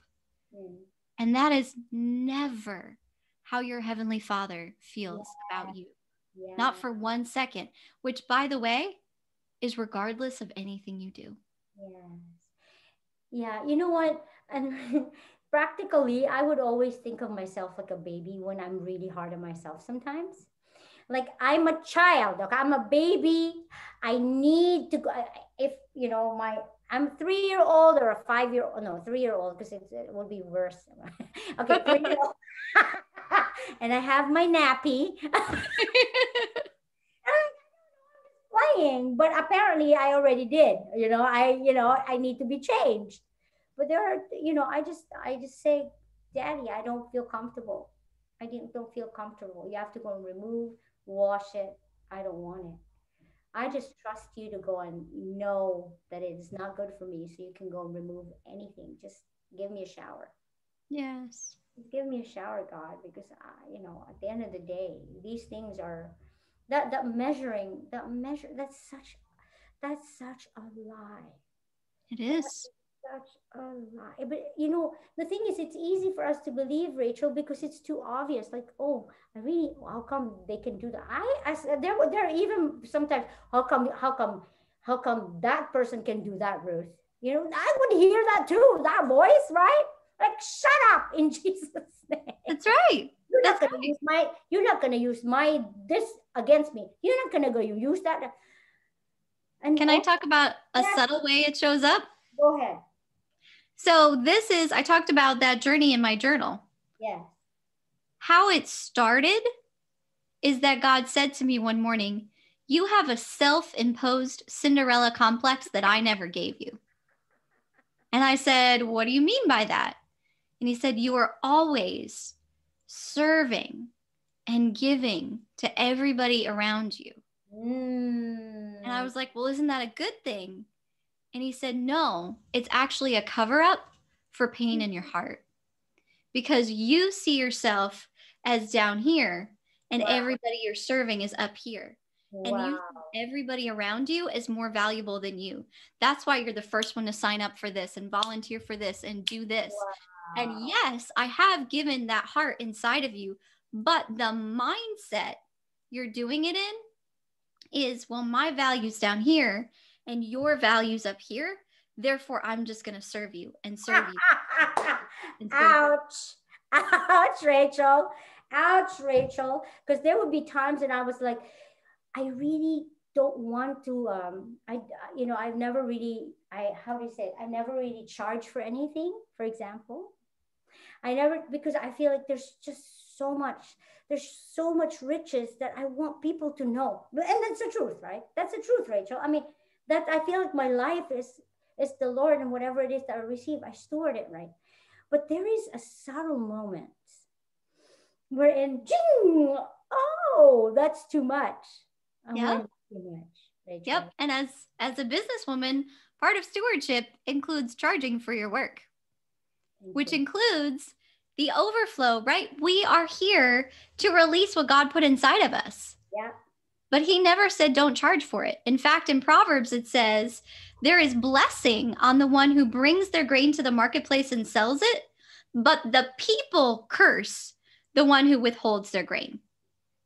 Mm. And that is never how your Heavenly Father feels yeah. about you. Yeah. Not for one second, which, by the way, is regardless of anything you do. Yes. Yeah, you know what? And practically, I would always think of myself like a baby when I'm really hard on myself sometimes. Like I'm a child, okay? I'm a baby. I need to go, if, you know, my, I'm three-year-old or a five-year-old, no, three-year-old, because it, it would be worse. Okay, three-year-old. And I have my nappy. Playing, but apparently I already did, you know, I, you know, I need to be changed. But there are, you know, I just, I just say, Daddy, I don't feel comfortable. I didn't, don't feel comfortable. You have to go and remove, wash it. I don't want it. I just trust you to go and know that it's not good for me. So you can go and remove anything. Just give me a shower. Yes. Just give me a shower, God, because I, you know, at the end of the day, these things are, that, that measuring, that measure, that's such, that's such a lie. It is. Such a lie. But you know, the thing is, it's easy for us to believe, Rachel, because it's too obvious. Like, oh, I really, how come they can do that? I, I there, there are even sometimes, how come, how come, how come that person can do that, Ruth? You know, I would hear that too, that voice, right? Like, shut up in Jesus' name. That's right. You're That's not gonna right. use my, you're not gonna use my, this against me. You're not gonna go, you use that. And can oh, I talk about a yes. subtle way it shows up? Go ahead. So this is, I talked about that journey in my journal. Yeah. How it started is that God said to me one morning, you have a self-imposed Cinderella complex that I never gave you. And I said, what do you mean by that? And he said, you are always serving and giving to everybody around you. Mm. And I was like, well, isn't that a good thing? And he said, no, it's actually a cover up for pain in your heart because you see yourself as down here and wow. everybody you're serving is up here. Wow. And you see everybody around you is more valuable than you. That's why you're the first one to sign up for this and volunteer for this and do this. Wow. And yes, I have given that heart inside of you, but the mindset you're doing it in is, well, my value's down here and your values up here, therefore I'm just gonna serve you and serve you. And serve Ouch. You. Ouch, Rachel. Ouch, Rachel. Because there would be times that I was like, I really don't want to, um, I, you know, I've never really, I, how do you say it? I never really charge for anything, for example. I never, because I feel like there's just so much, there's so much riches that I want people to know. And that's the truth, right? That's the truth, Rachel. I mean, that I feel like my life is, is the Lord, and whatever it is that I receive, I steward it right. But there is a subtle moment wherein, oh, that's too much. I'm yeah. Too much. Rachel. Yep. And as as a businesswoman, part of stewardship includes charging for your work, Thank which you. includes the overflow, right? We are here to release what God put inside of us. Yeah. But he never said don't charge for it. In fact, in Proverbs, it says, there is blessing on the one who brings their grain to the marketplace and sells it, but the people curse the one who withholds their grain.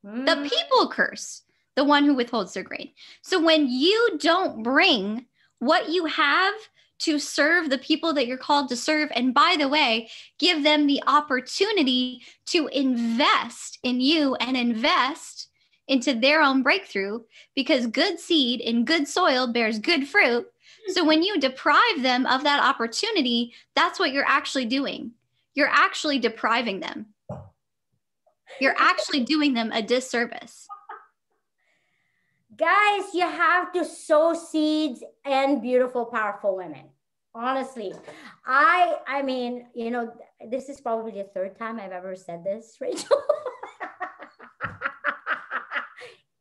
Mm. The people curse the one who withholds their grain. So when you don't bring what you have to serve the people that you're called to serve, and by the way, give them the opportunity to invest in you and invest into their own breakthrough, because good seed in good soil bears good fruit. So when you deprive them of that opportunity, that's what you're actually doing. You're actually depriving them. You're actually doing them a disservice. Guys, you have to sow seeds and beautiful, powerful women. Honestly, I, I mean, you know, this is probably the third time I've ever said this, Rachel.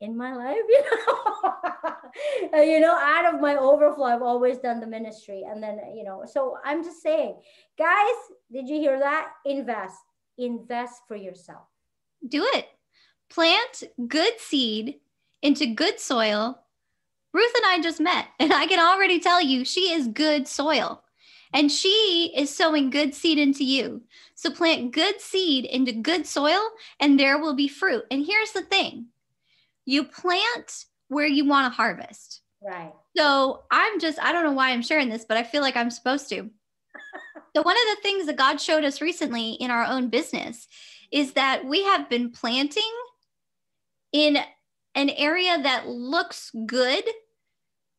In my life, you know, you know, out of my overflow, I've always done the ministry. And then, you know, so I'm just saying, guys, did you hear that? Invest, invest for yourself. Do it. Plant good seed into good soil. Ruth and I just met, and I can already tell you, she is good soil, and she is sowing good seed into you. So plant good seed into good soil, and there will be fruit. And here's the thing. You plant where you want to harvest. Right. So I'm just, I don't know why I'm sharing this, but I feel like I'm supposed to. So one of the things that God showed us recently in our own business is that we have been planting in an area that looks good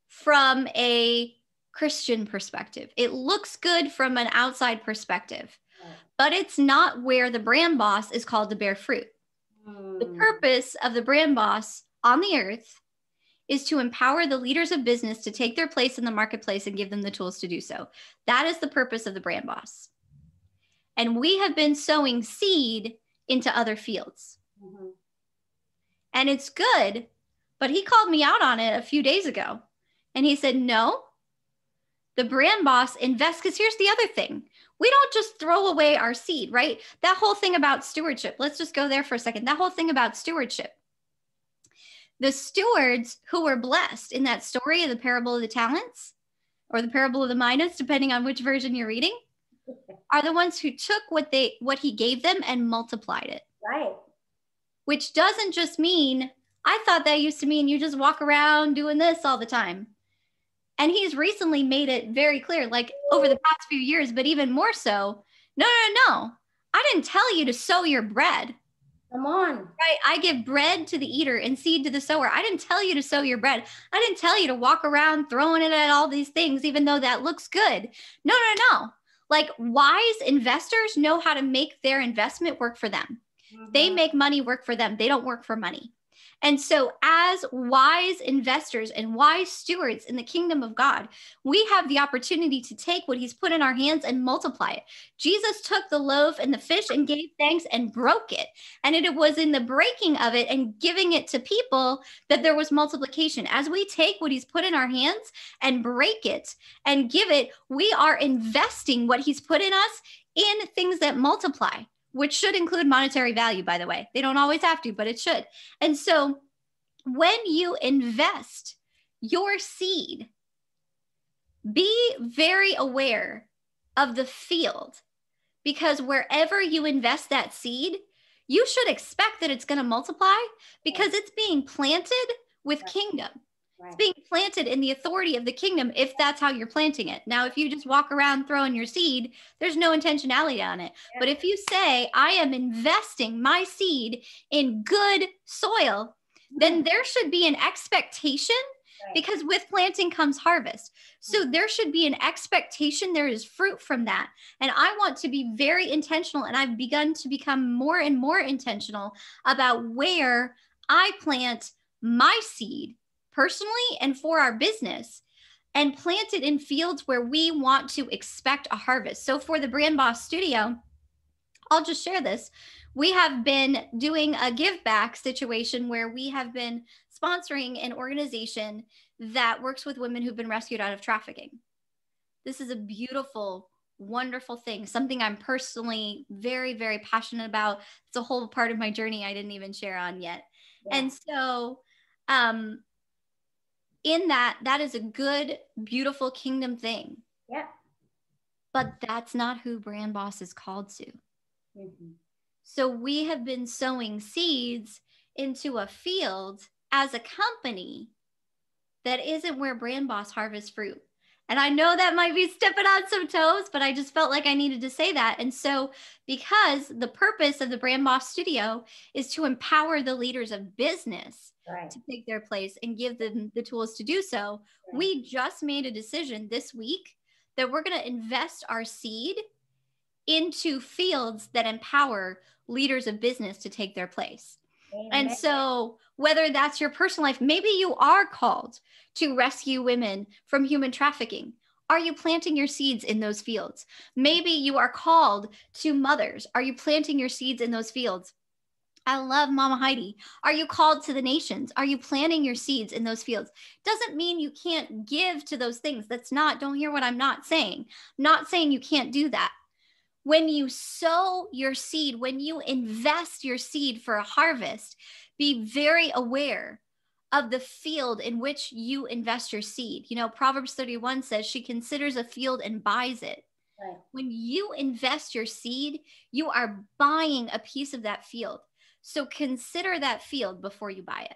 from a Christian perspective. It looks good from an outside perspective, but it's not where the brand boss is called to bear fruit. The purpose of the brand boss on the earth is to empower the leaders of business to take their place in the marketplace and give them the tools to do so. That is the purpose of the brand boss. And we have been sowing seed into other fields. Mm-hmm. And it's good, but he called me out on it a few days ago. And he said, no, the brand boss invests, because here's the other thing. We don't just throw away our seed, right? That whole thing about stewardship. Let's just go there for a second. That whole thing about stewardship. The stewards who were blessed in that story of the parable of the talents, or the parable of the minas, depending on which version you're reading, are the ones who took what they what he gave them and multiplied it. Right. Which doesn't just mean, I thought that used to mean you just walk around doing this all the time. And he's recently made it very clear, like over the past few years, but even more so, no, no, no, I didn't tell you to sow your bread. Come on. Right? I give bread to the eater and seed to the sower. I didn't tell you to sow your bread. I didn't tell you to walk around throwing it at all these things, even though that looks good. No, no, no. Like, wise investors know how to make their investment work for them. Mm-hmm. They make money work for them. They don't work for money. And so as wise investors and wise stewards in the kingdom of God, we have the opportunity to take what he's put in our hands and multiply it. Jesus took the loaf and the fish and gave thanks and broke it. And it was in the breaking of it and giving it to people that there was multiplication. As we take what he's put in our hands and break it and give it, we are investing what he's put in us in things that multiply, which should include monetary value, by the way. They don't always have to, but it should. And so when you invest your seed, be very aware of the field, because wherever you invest that seed, you should expect that it's going to multiply, because it's being planted with kingdom. It's being planted in the authority of the kingdom, if that's how you're planting it. Now, if you just walk around throwing your seed, there's no intentionality on it. But if you say, I am investing my seed in good soil, then there should be an expectation, because with planting comes harvest. So there should be an expectation. There is fruit from that. And I want to be very intentional. And I've begun to become more and more intentional about where I plant my seed, personally and for our business, and plant it in fields where we want to expect a harvest. So for the Brand Boss Studio, I'll just share this. we have been doing a give back situation where we have been sponsoring an organization that works with women who've been rescued out of trafficking. This is a beautiful, wonderful thing, something I'm personally very, very passionate about. It's a whole part of my journey I didn't even share on yet. Yeah. And so um, in that, that is a good, beautiful kingdom thing. Yeah. But that's not who Brand Boss is called to. Mm-hmm. So we have been sowing seeds into a field as a company that isn't where Brand Boss harvests fruit. And I know that might be stepping on some toes, but I just felt like I needed to say that. And so because the purpose of the Brand Boss Studio is to empower the leaders of business right. to take their place and give them the tools to do so, right. we just made a decision this week that we're going to invest our seed into fields that empower leaders of business to take their place. Amen. And so whether that's your personal life, maybe you are called to rescue women from human trafficking. Are you planting your seeds in those fields? Maybe you are called to mothers. Are you planting your seeds in those fields? I love Mama Heidi. Are you called to the nations? Are you planting your seeds in those fields? Doesn't mean you can't give to those things. That's not, don't hear what I'm not saying. Not saying you can't do that. When you sow your seed, when you invest your seed for a harvest, be very aware of the field in which you invest your seed. You know, Proverbs thirty-one says she considers a field and buys it. Right. When you invest your seed, you are buying a piece of that field. So consider that field before you buy it.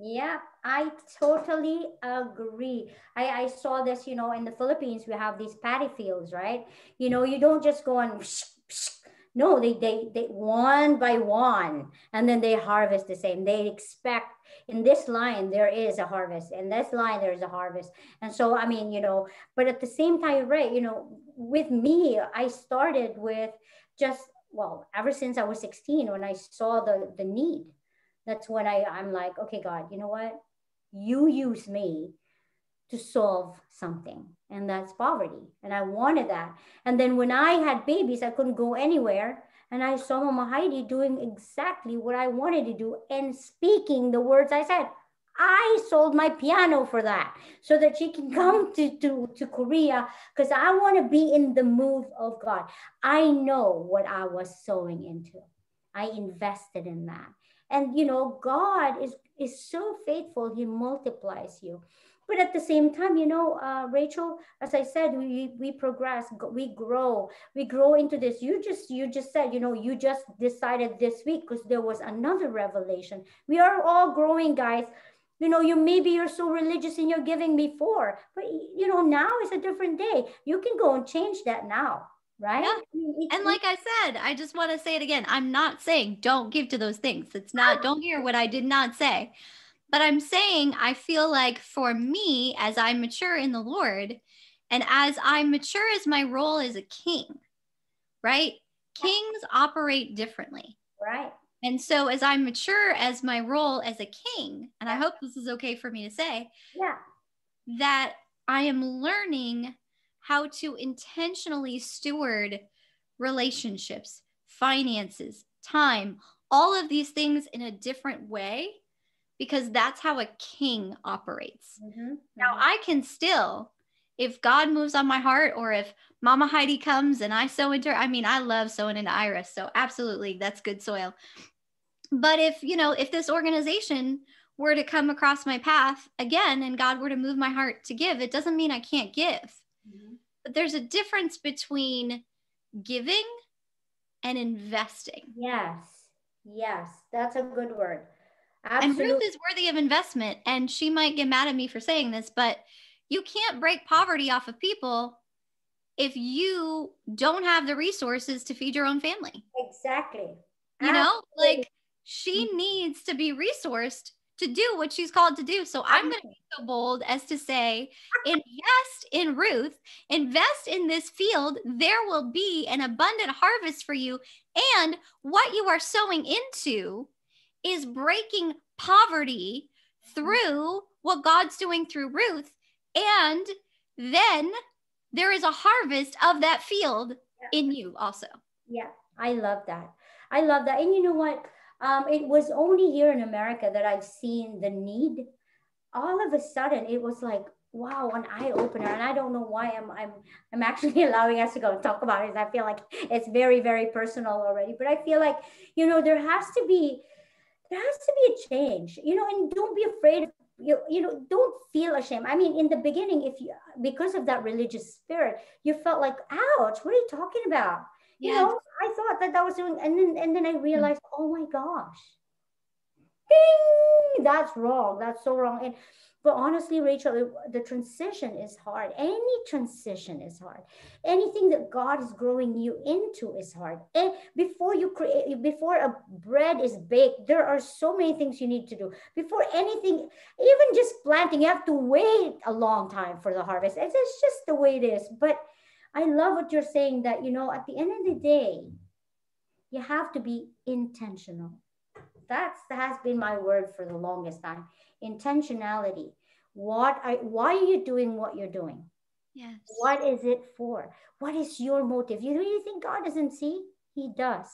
Yeah, I totally agree. I, I saw this, you know, in the Philippines, we have these paddy fields, right? You know, you don't just go and whoosh, whoosh. No, they, they, they one by one, and then they harvest the same. They expect in this line, there is a harvest. In this line, there is a harvest. And so, I mean, you know, but at the same time, right, you know, with me, I started with just, well, ever since I was sixteen, when I saw the, the need. That's when I, I'm like, okay, God, you know what? You use me to solve something. And that's poverty. And I wanted that. And then when I had babies, I couldn't go anywhere. And I saw Mama Heidi doing exactly what I wanted to do and speaking the words I said. I sold my piano for that so that she can come to, to, to Korea, because I want to be in the move of God. I know what I was sowing into. I invested in that. And, you know, God is, is so faithful. He multiplies you. But at the same time, you know, uh, Rachel, as I said, we, we progress, we grow, we grow into this. You just, you just said, you know, you just decided this week because there was another revelation. We are all growing, guys. You know, you maybe you're so religious in your giving before, but, you know, now is a different day. You can go and change that now. Right. Yeah. I mean, and like I said, I just want to say it again. I'm not saying don't give to those things. It's not, don't hear what I did not say, but I'm saying, I feel like for me, as I mature in the Lord and as I mature as my role as a king, right? Kings operate differently. Right. And so as I mature as my role as a king, and I hope this is okay for me to say, yeah, that I am learning how to intentionally steward relationships, finances, time, all of these things in a different way, because that's how a king operates. Mm-hmm. Now I can still, if God moves on my heart, or if Mama Heidi comes and I sow into her, I mean, I love sowing into Iris. So absolutely, that's good soil. But if, you know, if this organization were to come across my path again, and God were to move my heart to give, it doesn't mean I can't give. But there's a difference between giving and investing. Yes. Yes. That's a good word. Absolutely. And Ruth is worthy of investment. And she might get mad at me for saying this, but you can't break poverty off of people if you don't have the resources to feed your own family. Exactly. You know, Absolutely. Like she needs to be resourced to do what she's called to do. So I'm going to be so bold as to say, invest in Ruth, invest in this field. There will be an abundant harvest for you. And what you are sowing into is breaking poverty through what God's doing through Ruth. And then there is a harvest of that field in you also. Yeah, I love that. I love that. And you know what? Um, it was only here in America that I've seen the need. All of a sudden, it was like, wow, an eye opener. And I don't know why I'm I'm I'm actually allowing us to go and talk about it. I feel like it's very, very personal already. But I feel like, you know, there has to be there has to be a change, you know, and don't be afraid of You, you know, don't feel ashamed. I mean, in the beginning, if you, because of that religious spirit, you felt like, ouch, what are you talking about? You yeah. know, I thought that that was doing, and then, and then I realized, mm-hmm. oh my gosh, ding, that's wrong. That's so wrong. And, but honestly, Rachel, it, the transition is hard. Any transition is hard. Anything that God is growing you into is hard. And before you create, before a bread is baked, there are so many things you need to do. Before anything, even just planting, you have to wait a long time for the harvest. It's, it's just the way it is. But I love what you're saying, that, you know, at the end of the day, you have to be intentional. That's, that has been my word for the longest time. Intentionality. What are, why are you doing what you're doing? Yes. What is it for? What is your motive? You really think God doesn't see? He does.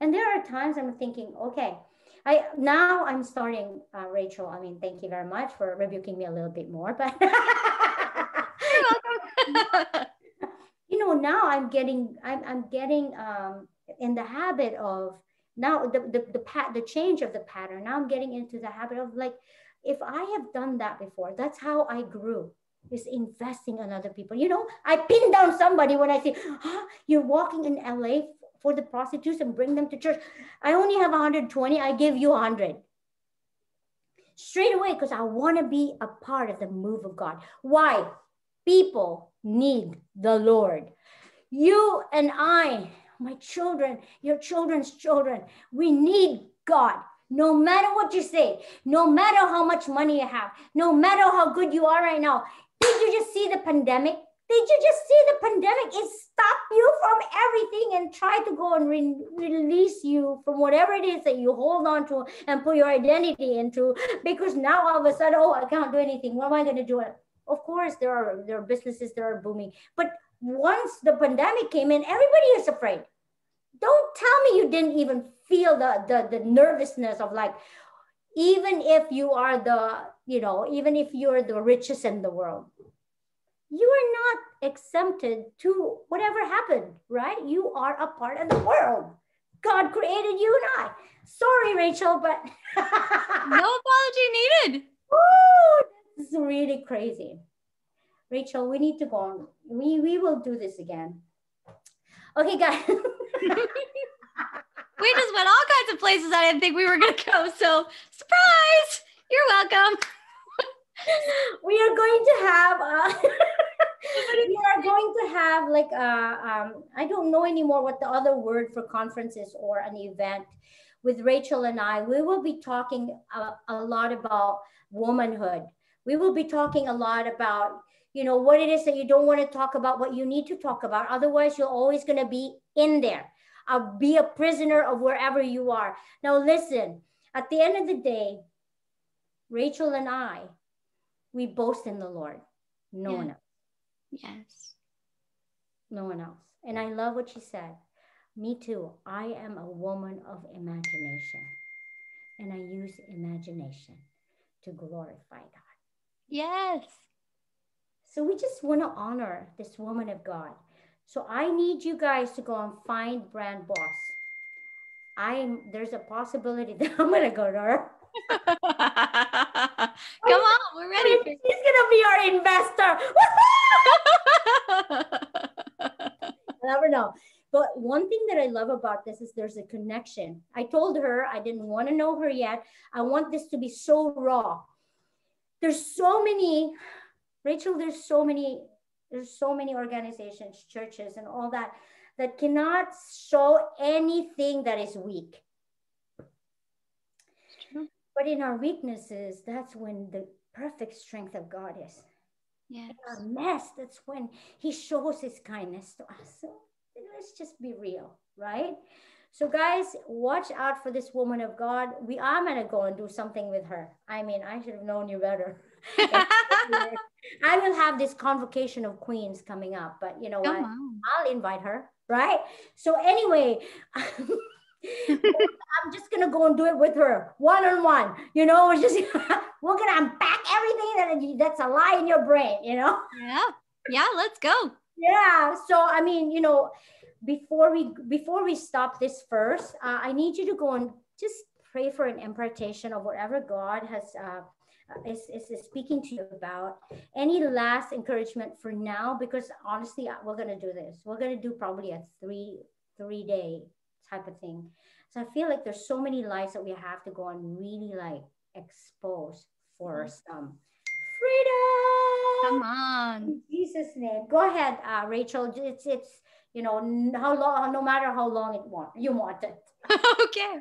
And there are times I'm thinking, okay, I now I'm starting, uh, Rachel. I mean, thank you very much for rebuking me a little bit more, but you know, now I'm getting, I'm, I'm getting um, in the habit of. Now the the the, pat, the change of the pattern. Now I'm getting into the habit of like, if I have done that before, that's how I grew, is investing in other people. You know, I pin down somebody when I say, oh, you're walking in L A for the prostitutes and bring them to church. I only have one hundred twenty. I give you one hundred. Straight away, because I want to be a part of the move of God. Why? People need the Lord. You and I, my children, your children's children, we need God. No matter what you say, no matter how much money you have, no matter how good you are right now. Did you just see the pandemic? Did you just see the pandemic? It stopped you from everything and tried to go and re- release you from whatever it is that you hold on to and put your identity into, because now all of a sudden, oh, I can't do anything. What am I going to do? Of course, there are, there are businesses that are booming, but once the pandemic came in, everybody is afraid. Don't tell me you didn't even feel the, the the nervousness of like, even if you are the, you know, even if you're the richest in the world, you are not exempted to whatever happened, right? You are a part of the world. God created you and I. Sorry, Rachel, but no apology needed. Woo, this is really crazy. Rachel, we need to go on. We, we will do this again. Okay, guys. We just went all kinds of places I didn't think we were going to go. So, surprise! You're welcome. We are going to have, a, we are going to have like, a, um, I don't know anymore what the other word for conferences or an event. With Rachel and I, we will be talking a, a lot about womanhood. We will be talking a lot about, you know, what it is that you don't want to talk about, what you need to talk about. Otherwise, you're always going to be in there. I'll be a prisoner of wherever you are. Now, listen, at the end of the day, Rachel and I, we boast in the Lord. No yeah. one else. Yes. No one else. And I love what she said. Me too. I am a woman of imagination. And I use imagination to glorify God. Yes. So we just want to honor this woman of God. So I need you guys to go and find Brand Boss. I'm there's a possibility that I'm gonna go to her. Come on, we're ready. I mean, she's gonna be our investor. I never know. But one thing that I love about this is there's a connection. I told her I didn't want to know her yet. I want this to be so raw. There's so many. Rachel, there's so many, there's so many organizations, churches, and all that, that cannot show anything that is weak. But in our weaknesses, that's when the perfect strength of God is. Yes. In our mess, that's when he shows his kindness to us. So let's just be real, right? So guys, watch out for this woman of God. We are going to go and do something with her. I mean, I should have known you better. I will have this convocation of queens coming up, but you know what? I'll invite her, right? So anyway, I'm just gonna go and do it with her one on one. You know, it's just we're gonna unpack everything and that's a lie in your brain. You know. Yeah. Yeah. Let's go. Yeah. So I mean, you know, before we before we stop this first, uh, I need you to go and just pray for an impartation of whatever God has uh, is, is is speaking to you about. Any last encouragement for now? Because honestly, we're gonna do this. We're gonna do probably a three three day type of thing. So I feel like there's so many lies that we have to go and really like expose for some freedom. Come on, in Jesus' name. Go ahead, uh, Rachel. It's it's you know how long, no matter how long it want you want it. Okay.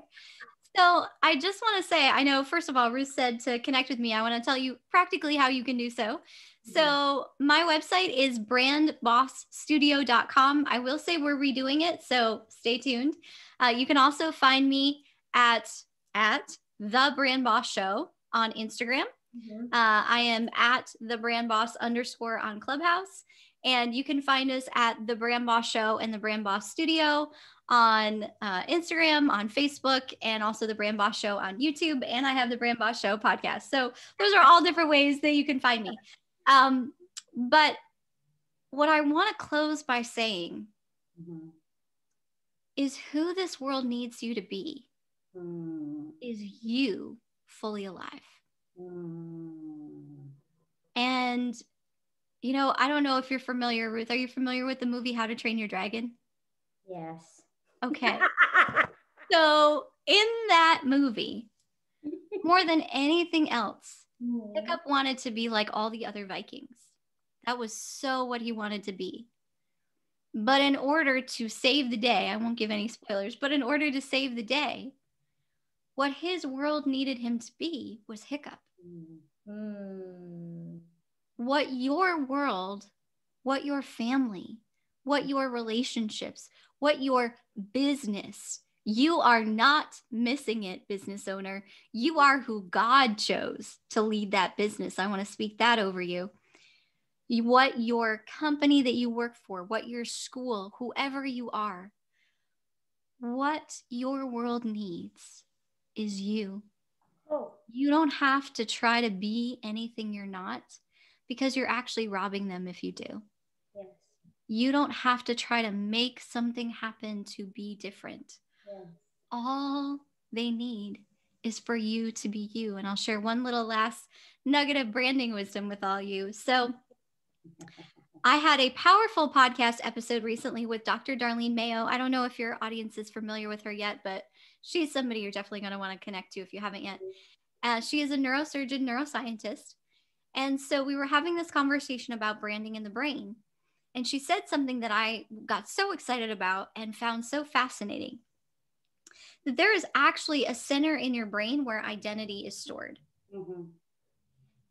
So I just want to say, I know, first of all, Ruth said to connect with me. I want to tell you practically how you can do so. So my website is brand boss studio dot com. I will say we're redoing it, so stay tuned. Uh, you can also find me at, at The Brand Boss Show on Instagram. Mm-hmm. uh, I am at The Brand Boss underscore on Clubhouse. And you can find us at The Brand Boss Show and The Brand Boss Studio on uh, Instagram, on Facebook, and also The Brand Boss Show on YouTube. And I have The Brand Boss Show podcast. So those are all different ways that you can find me. Um, but what I want to close by saying mm-hmm. is who this world needs you to be mm. is you fully alive. Mm. And, you know, I don't know if you're familiar, Ruth, are you familiar with the movie, How to Train Your Dragon? Yes. Okay. So in that movie, more than anything else, yeah. Hiccup wanted to be like all the other Vikings. That was so what he wanted to be. But in order to save the day, I won't give any spoilers, but in order to save the day, what his world needed him to be was Hiccup. Mm. What your world, what your family, what your relationships, what your business. You are not missing it, business owner. You are who God chose to lead that business. I want to speak that over you. What your company that you work for, what your school, whoever you are, what your world needs is you. Oh. You don't have to try to be anything you're not, because you're actually robbing them if you do. Yes. You don't have to try to make something happen to be different. Yeah. All they need is for you to be you. And I'll share one little last nugget of branding wisdom with all you. So I had a powerful podcast episode recently with Doctor Darlene Mayo. I don't know if your audience is familiar with her yet, but she's somebody you're definitely going to want to connect to if you haven't yet. Uh, she is a neurosurgeon, neuroscientist. And so we were having this conversation about branding in the brain. And she said something that I got so excited about and found so fascinating, that there is actually a center in your brain where identity is stored. Mm-hmm.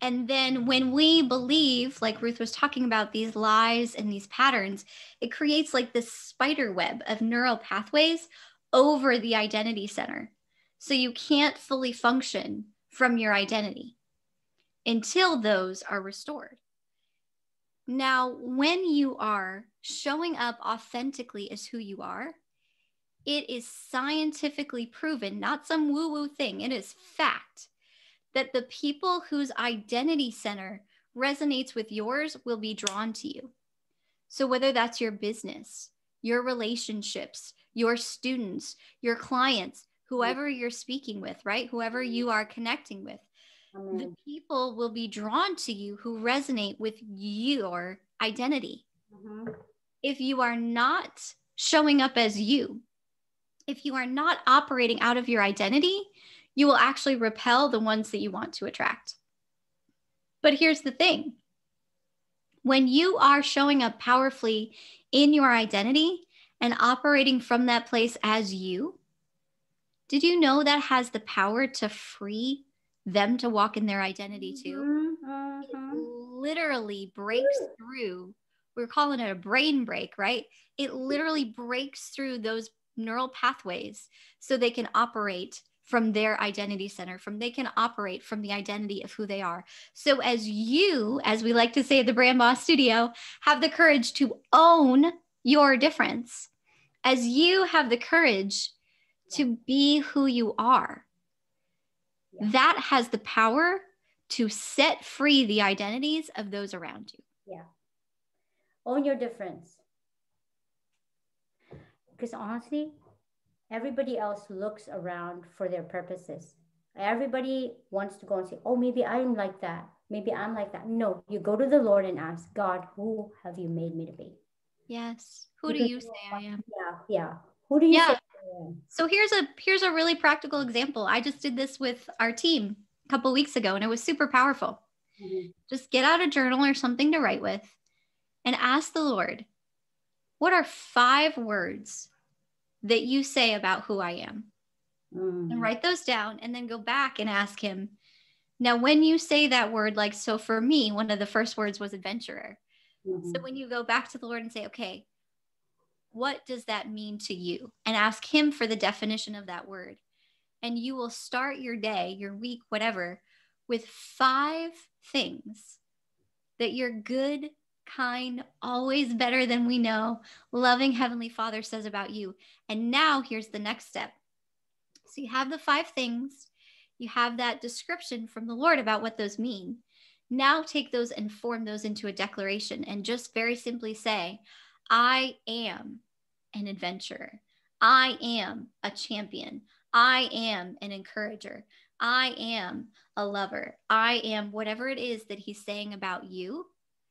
And then when we believe, like Ruth was talking about, these lies and these patterns, it creates like this spider web of neural pathways over the identity center. So you can't fully function from your identity until those are restored. Now, when you are showing up authentically as who you are, it is scientifically proven, not some woo-woo thing, it is fact, that the people whose identity center resonates with yours will be drawn to you. So whether that's your business, your relationships, your students, your clients, whoever you're speaking with, right? Whoever you are connecting with. The people will be drawn to you who resonate with your identity. Mm-hmm. If you are not showing up as you, if you are not operating out of your identity, you will actually repel the ones that you want to attract. But here's the thing. When you are showing up powerfully in your identity and operating from that place as you, did you know that has the power to free them to walk in their identity too? Mm-hmm. It literally breaks through. We're calling it a brain break, right? It literally breaks through those neural pathways so they can operate from their identity center, from they can operate from the identity of who they are. So as you, as we like to say at the Brand Boss Studio, have the courage to own your difference, as you have the courage to be who you are. Yeah. That has the power to set free the identities of those around you. Yeah. Own your difference. Because honestly, everybody else looks around for their purposes. Everybody wants to go and say, oh, maybe I'm like that. Maybe I'm like that. No, you go to the Lord and ask God, who have you made me to be? Yes. Who do you say I am? Yeah. Yeah. Who do you yeah. say I am? So here's a, here's a really practical example. I just did this with our team a couple of weeks ago, and it was super powerful. Mm-hmm. Just get out a journal or something to write with and ask the Lord, what are five words that you say about who I am? Mm-hmm. And write those down and then go back and ask him. Now, when you say that word, like, so for me, one of the first words was adventurer. Mm-hmm. So when you go back to the Lord and say, okay, what does that mean to you? And ask him for the definition of that word. And you will start your day, your week, whatever, with five things that you're good, kind, always better than we know, loving Heavenly Father says about you. And now here's the next step. So you have the five things. You have that description from the Lord about what those mean. Now take those and form those into a declaration and just very simply say, I am an adventurer. I am a champion. I am an encourager. I am a lover. I am whatever it is that he's saying about you.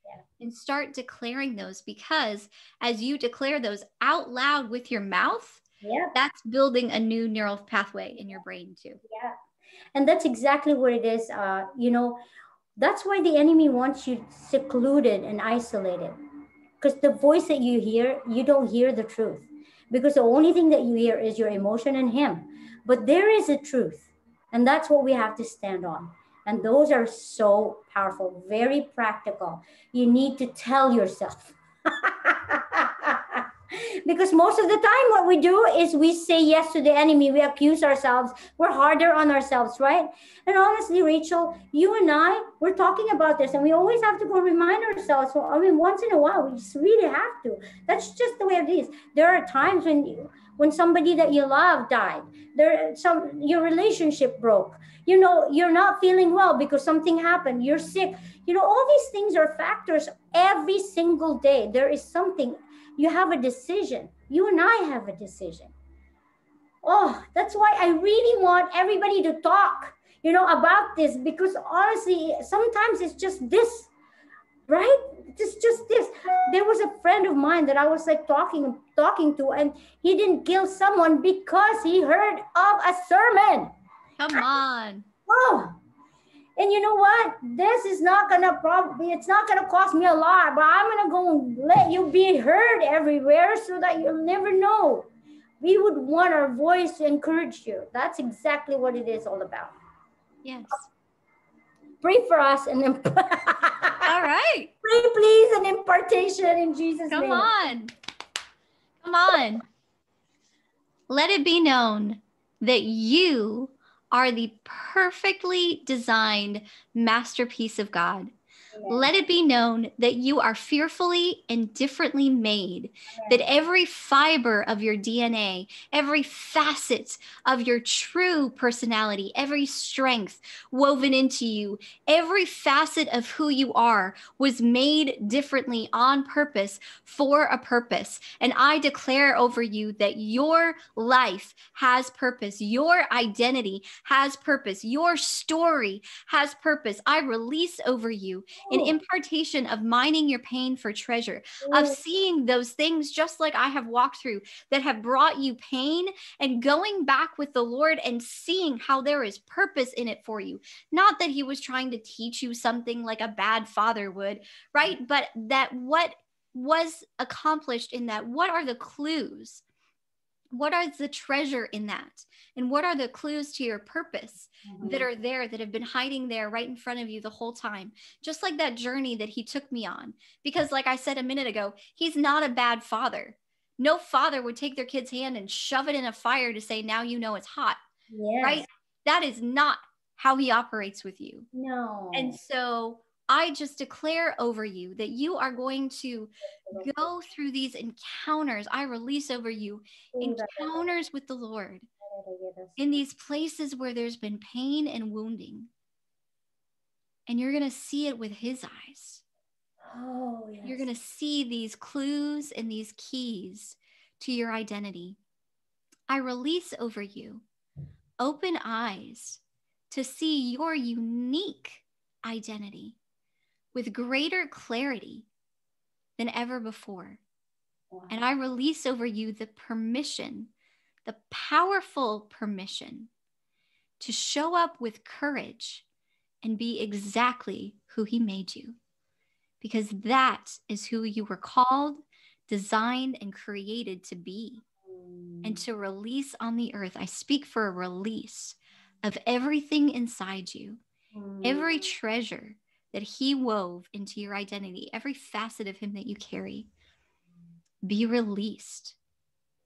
Yeah. And start declaring those, because as you declare those out loud with your mouth, yeah. that's building a new neural pathway in your brain too. Yeah. And that's exactly what it is. Uh, you know, that's why the enemy wants you secluded and isolated, because the voice that you hear, you don't hear the truth, because the only thing that you hear is your emotion and him. But there is a truth, and that's what we have to stand on. And those are so powerful, very practical. You need to tell yourself. Because most of the time what we do is we say yes to the enemy. We accuse ourselves. We're harder on ourselves, right? And honestly, Rachel, you and I, we're talking about this, and we always have to go remind ourselves. Well, I mean, once in a while, we just really have to. That's just the way it is. There are times when you, when somebody that you love died, there some your relationship broke, you know, you're not feeling well because something happened, you're sick. You know, all these things are factors. Every single day, there is something. You have a decision. You and I have a decision. Oh, that's why I really want everybody to talk, you know, about this, because honestly, sometimes it's just this, right? It's just this. There was a friend of mine that I was like talking, talking to, and he didn't kill someone because he heard of a sermon. Come on. Oh. And you know what? This is not gonna probably, it's not gonna cost me a lot, but I'm gonna go and let you be heard everywhere so that you'll never know. We would want our voice to encourage you. That's exactly what it is all about. Yes. Pray for us and then imp- all right. Pray, please, an impartation in Jesus' Come name. Come on. Come on. Let it be known that you are the perfectly designed masterpiece of God. Amen. Let it be known that you are fearfully and differently made, Amen. That every fiber of your D N A, every facet of your true personality, every strength woven into you, every facet of who you are was made differently on purpose for a purpose. And I declare over you that your life has purpose. Your identity has purpose. Your story has purpose. I release over you an impartation of mining your pain for treasure, of seeing those things just like I have walked through that have brought you pain, and going back with the Lord and seeing how there is purpose in it for you. Not that he was trying to teach you something like a bad father would, right? But that what was accomplished in that, what are the clues? What are the treasure in that? And what are the clues to your purpose mm-hmm. that are there, that have been hiding there right in front of you the whole time? Just like that journey that he took me on. Because like I said a minute ago, he's not a bad father. No father would take their kid's hand and shove it in a fire to say, now you know it's hot, yes. right? That is not how he operates with you. No. And so I just declare over you that you are going to go through these encounters. I release over you encounters with the Lord in these places where there's been pain and wounding. And you're going to see it with his eyes. Oh, yes. You're going to see these clues and these keys to your identity. I release over you open eyes to see your unique identity with greater clarity than ever before. Wow. And I release over you the permission, the powerful permission to show up with courage and be exactly who he made you. Because that is who you were called, designed, and created to be. And to release on the earth, I speak for a release of everything inside you, every treasure that he wove into your identity, every facet of him that you carry, be released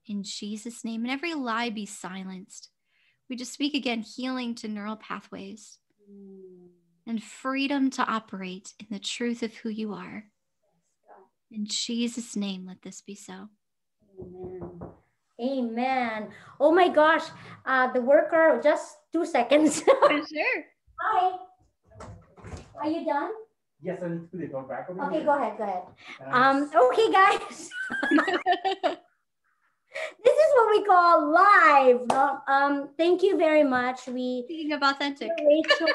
in Jesus' name. And every lie be silenced. We just speak again, healing to neural pathways and freedom to operate in the truth of who you are. In Jesus' name, let this be so. Amen. Amen. Oh my gosh, uh, the worker, just two seconds. For sure. Hi. Are you done? Yes, I need to go back. Okay, go ahead, go ahead. Um, okay, guys. This is what we call live. Um, thank you very much. We speaking of authentic. Rachel,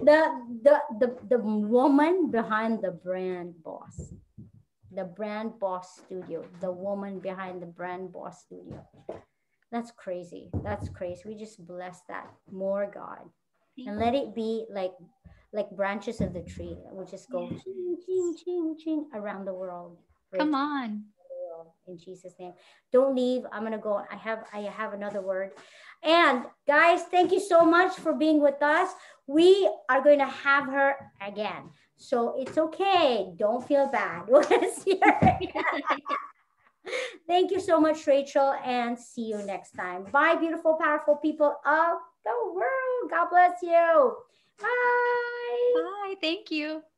the, the the the woman behind the Brand Boss, the Brand Boss Studio, the woman behind the Brand Boss Studio. That's crazy. That's crazy. We just bless that more, God. And let it be like like branches of the tree that will just go ching, ching, ching, ching around the world. Right? Come on. In Jesus' name. Don't leave. I'm going to go. I have I have another word. And guys, thank you so much for being with us. We are going to have her again. So it's okay. Don't feel bad. We're going to see her again. Thank you so much, Rachel, and see you next time. Bye, beautiful, powerful people of the world. God bless you. Bye. Bye. Thank you.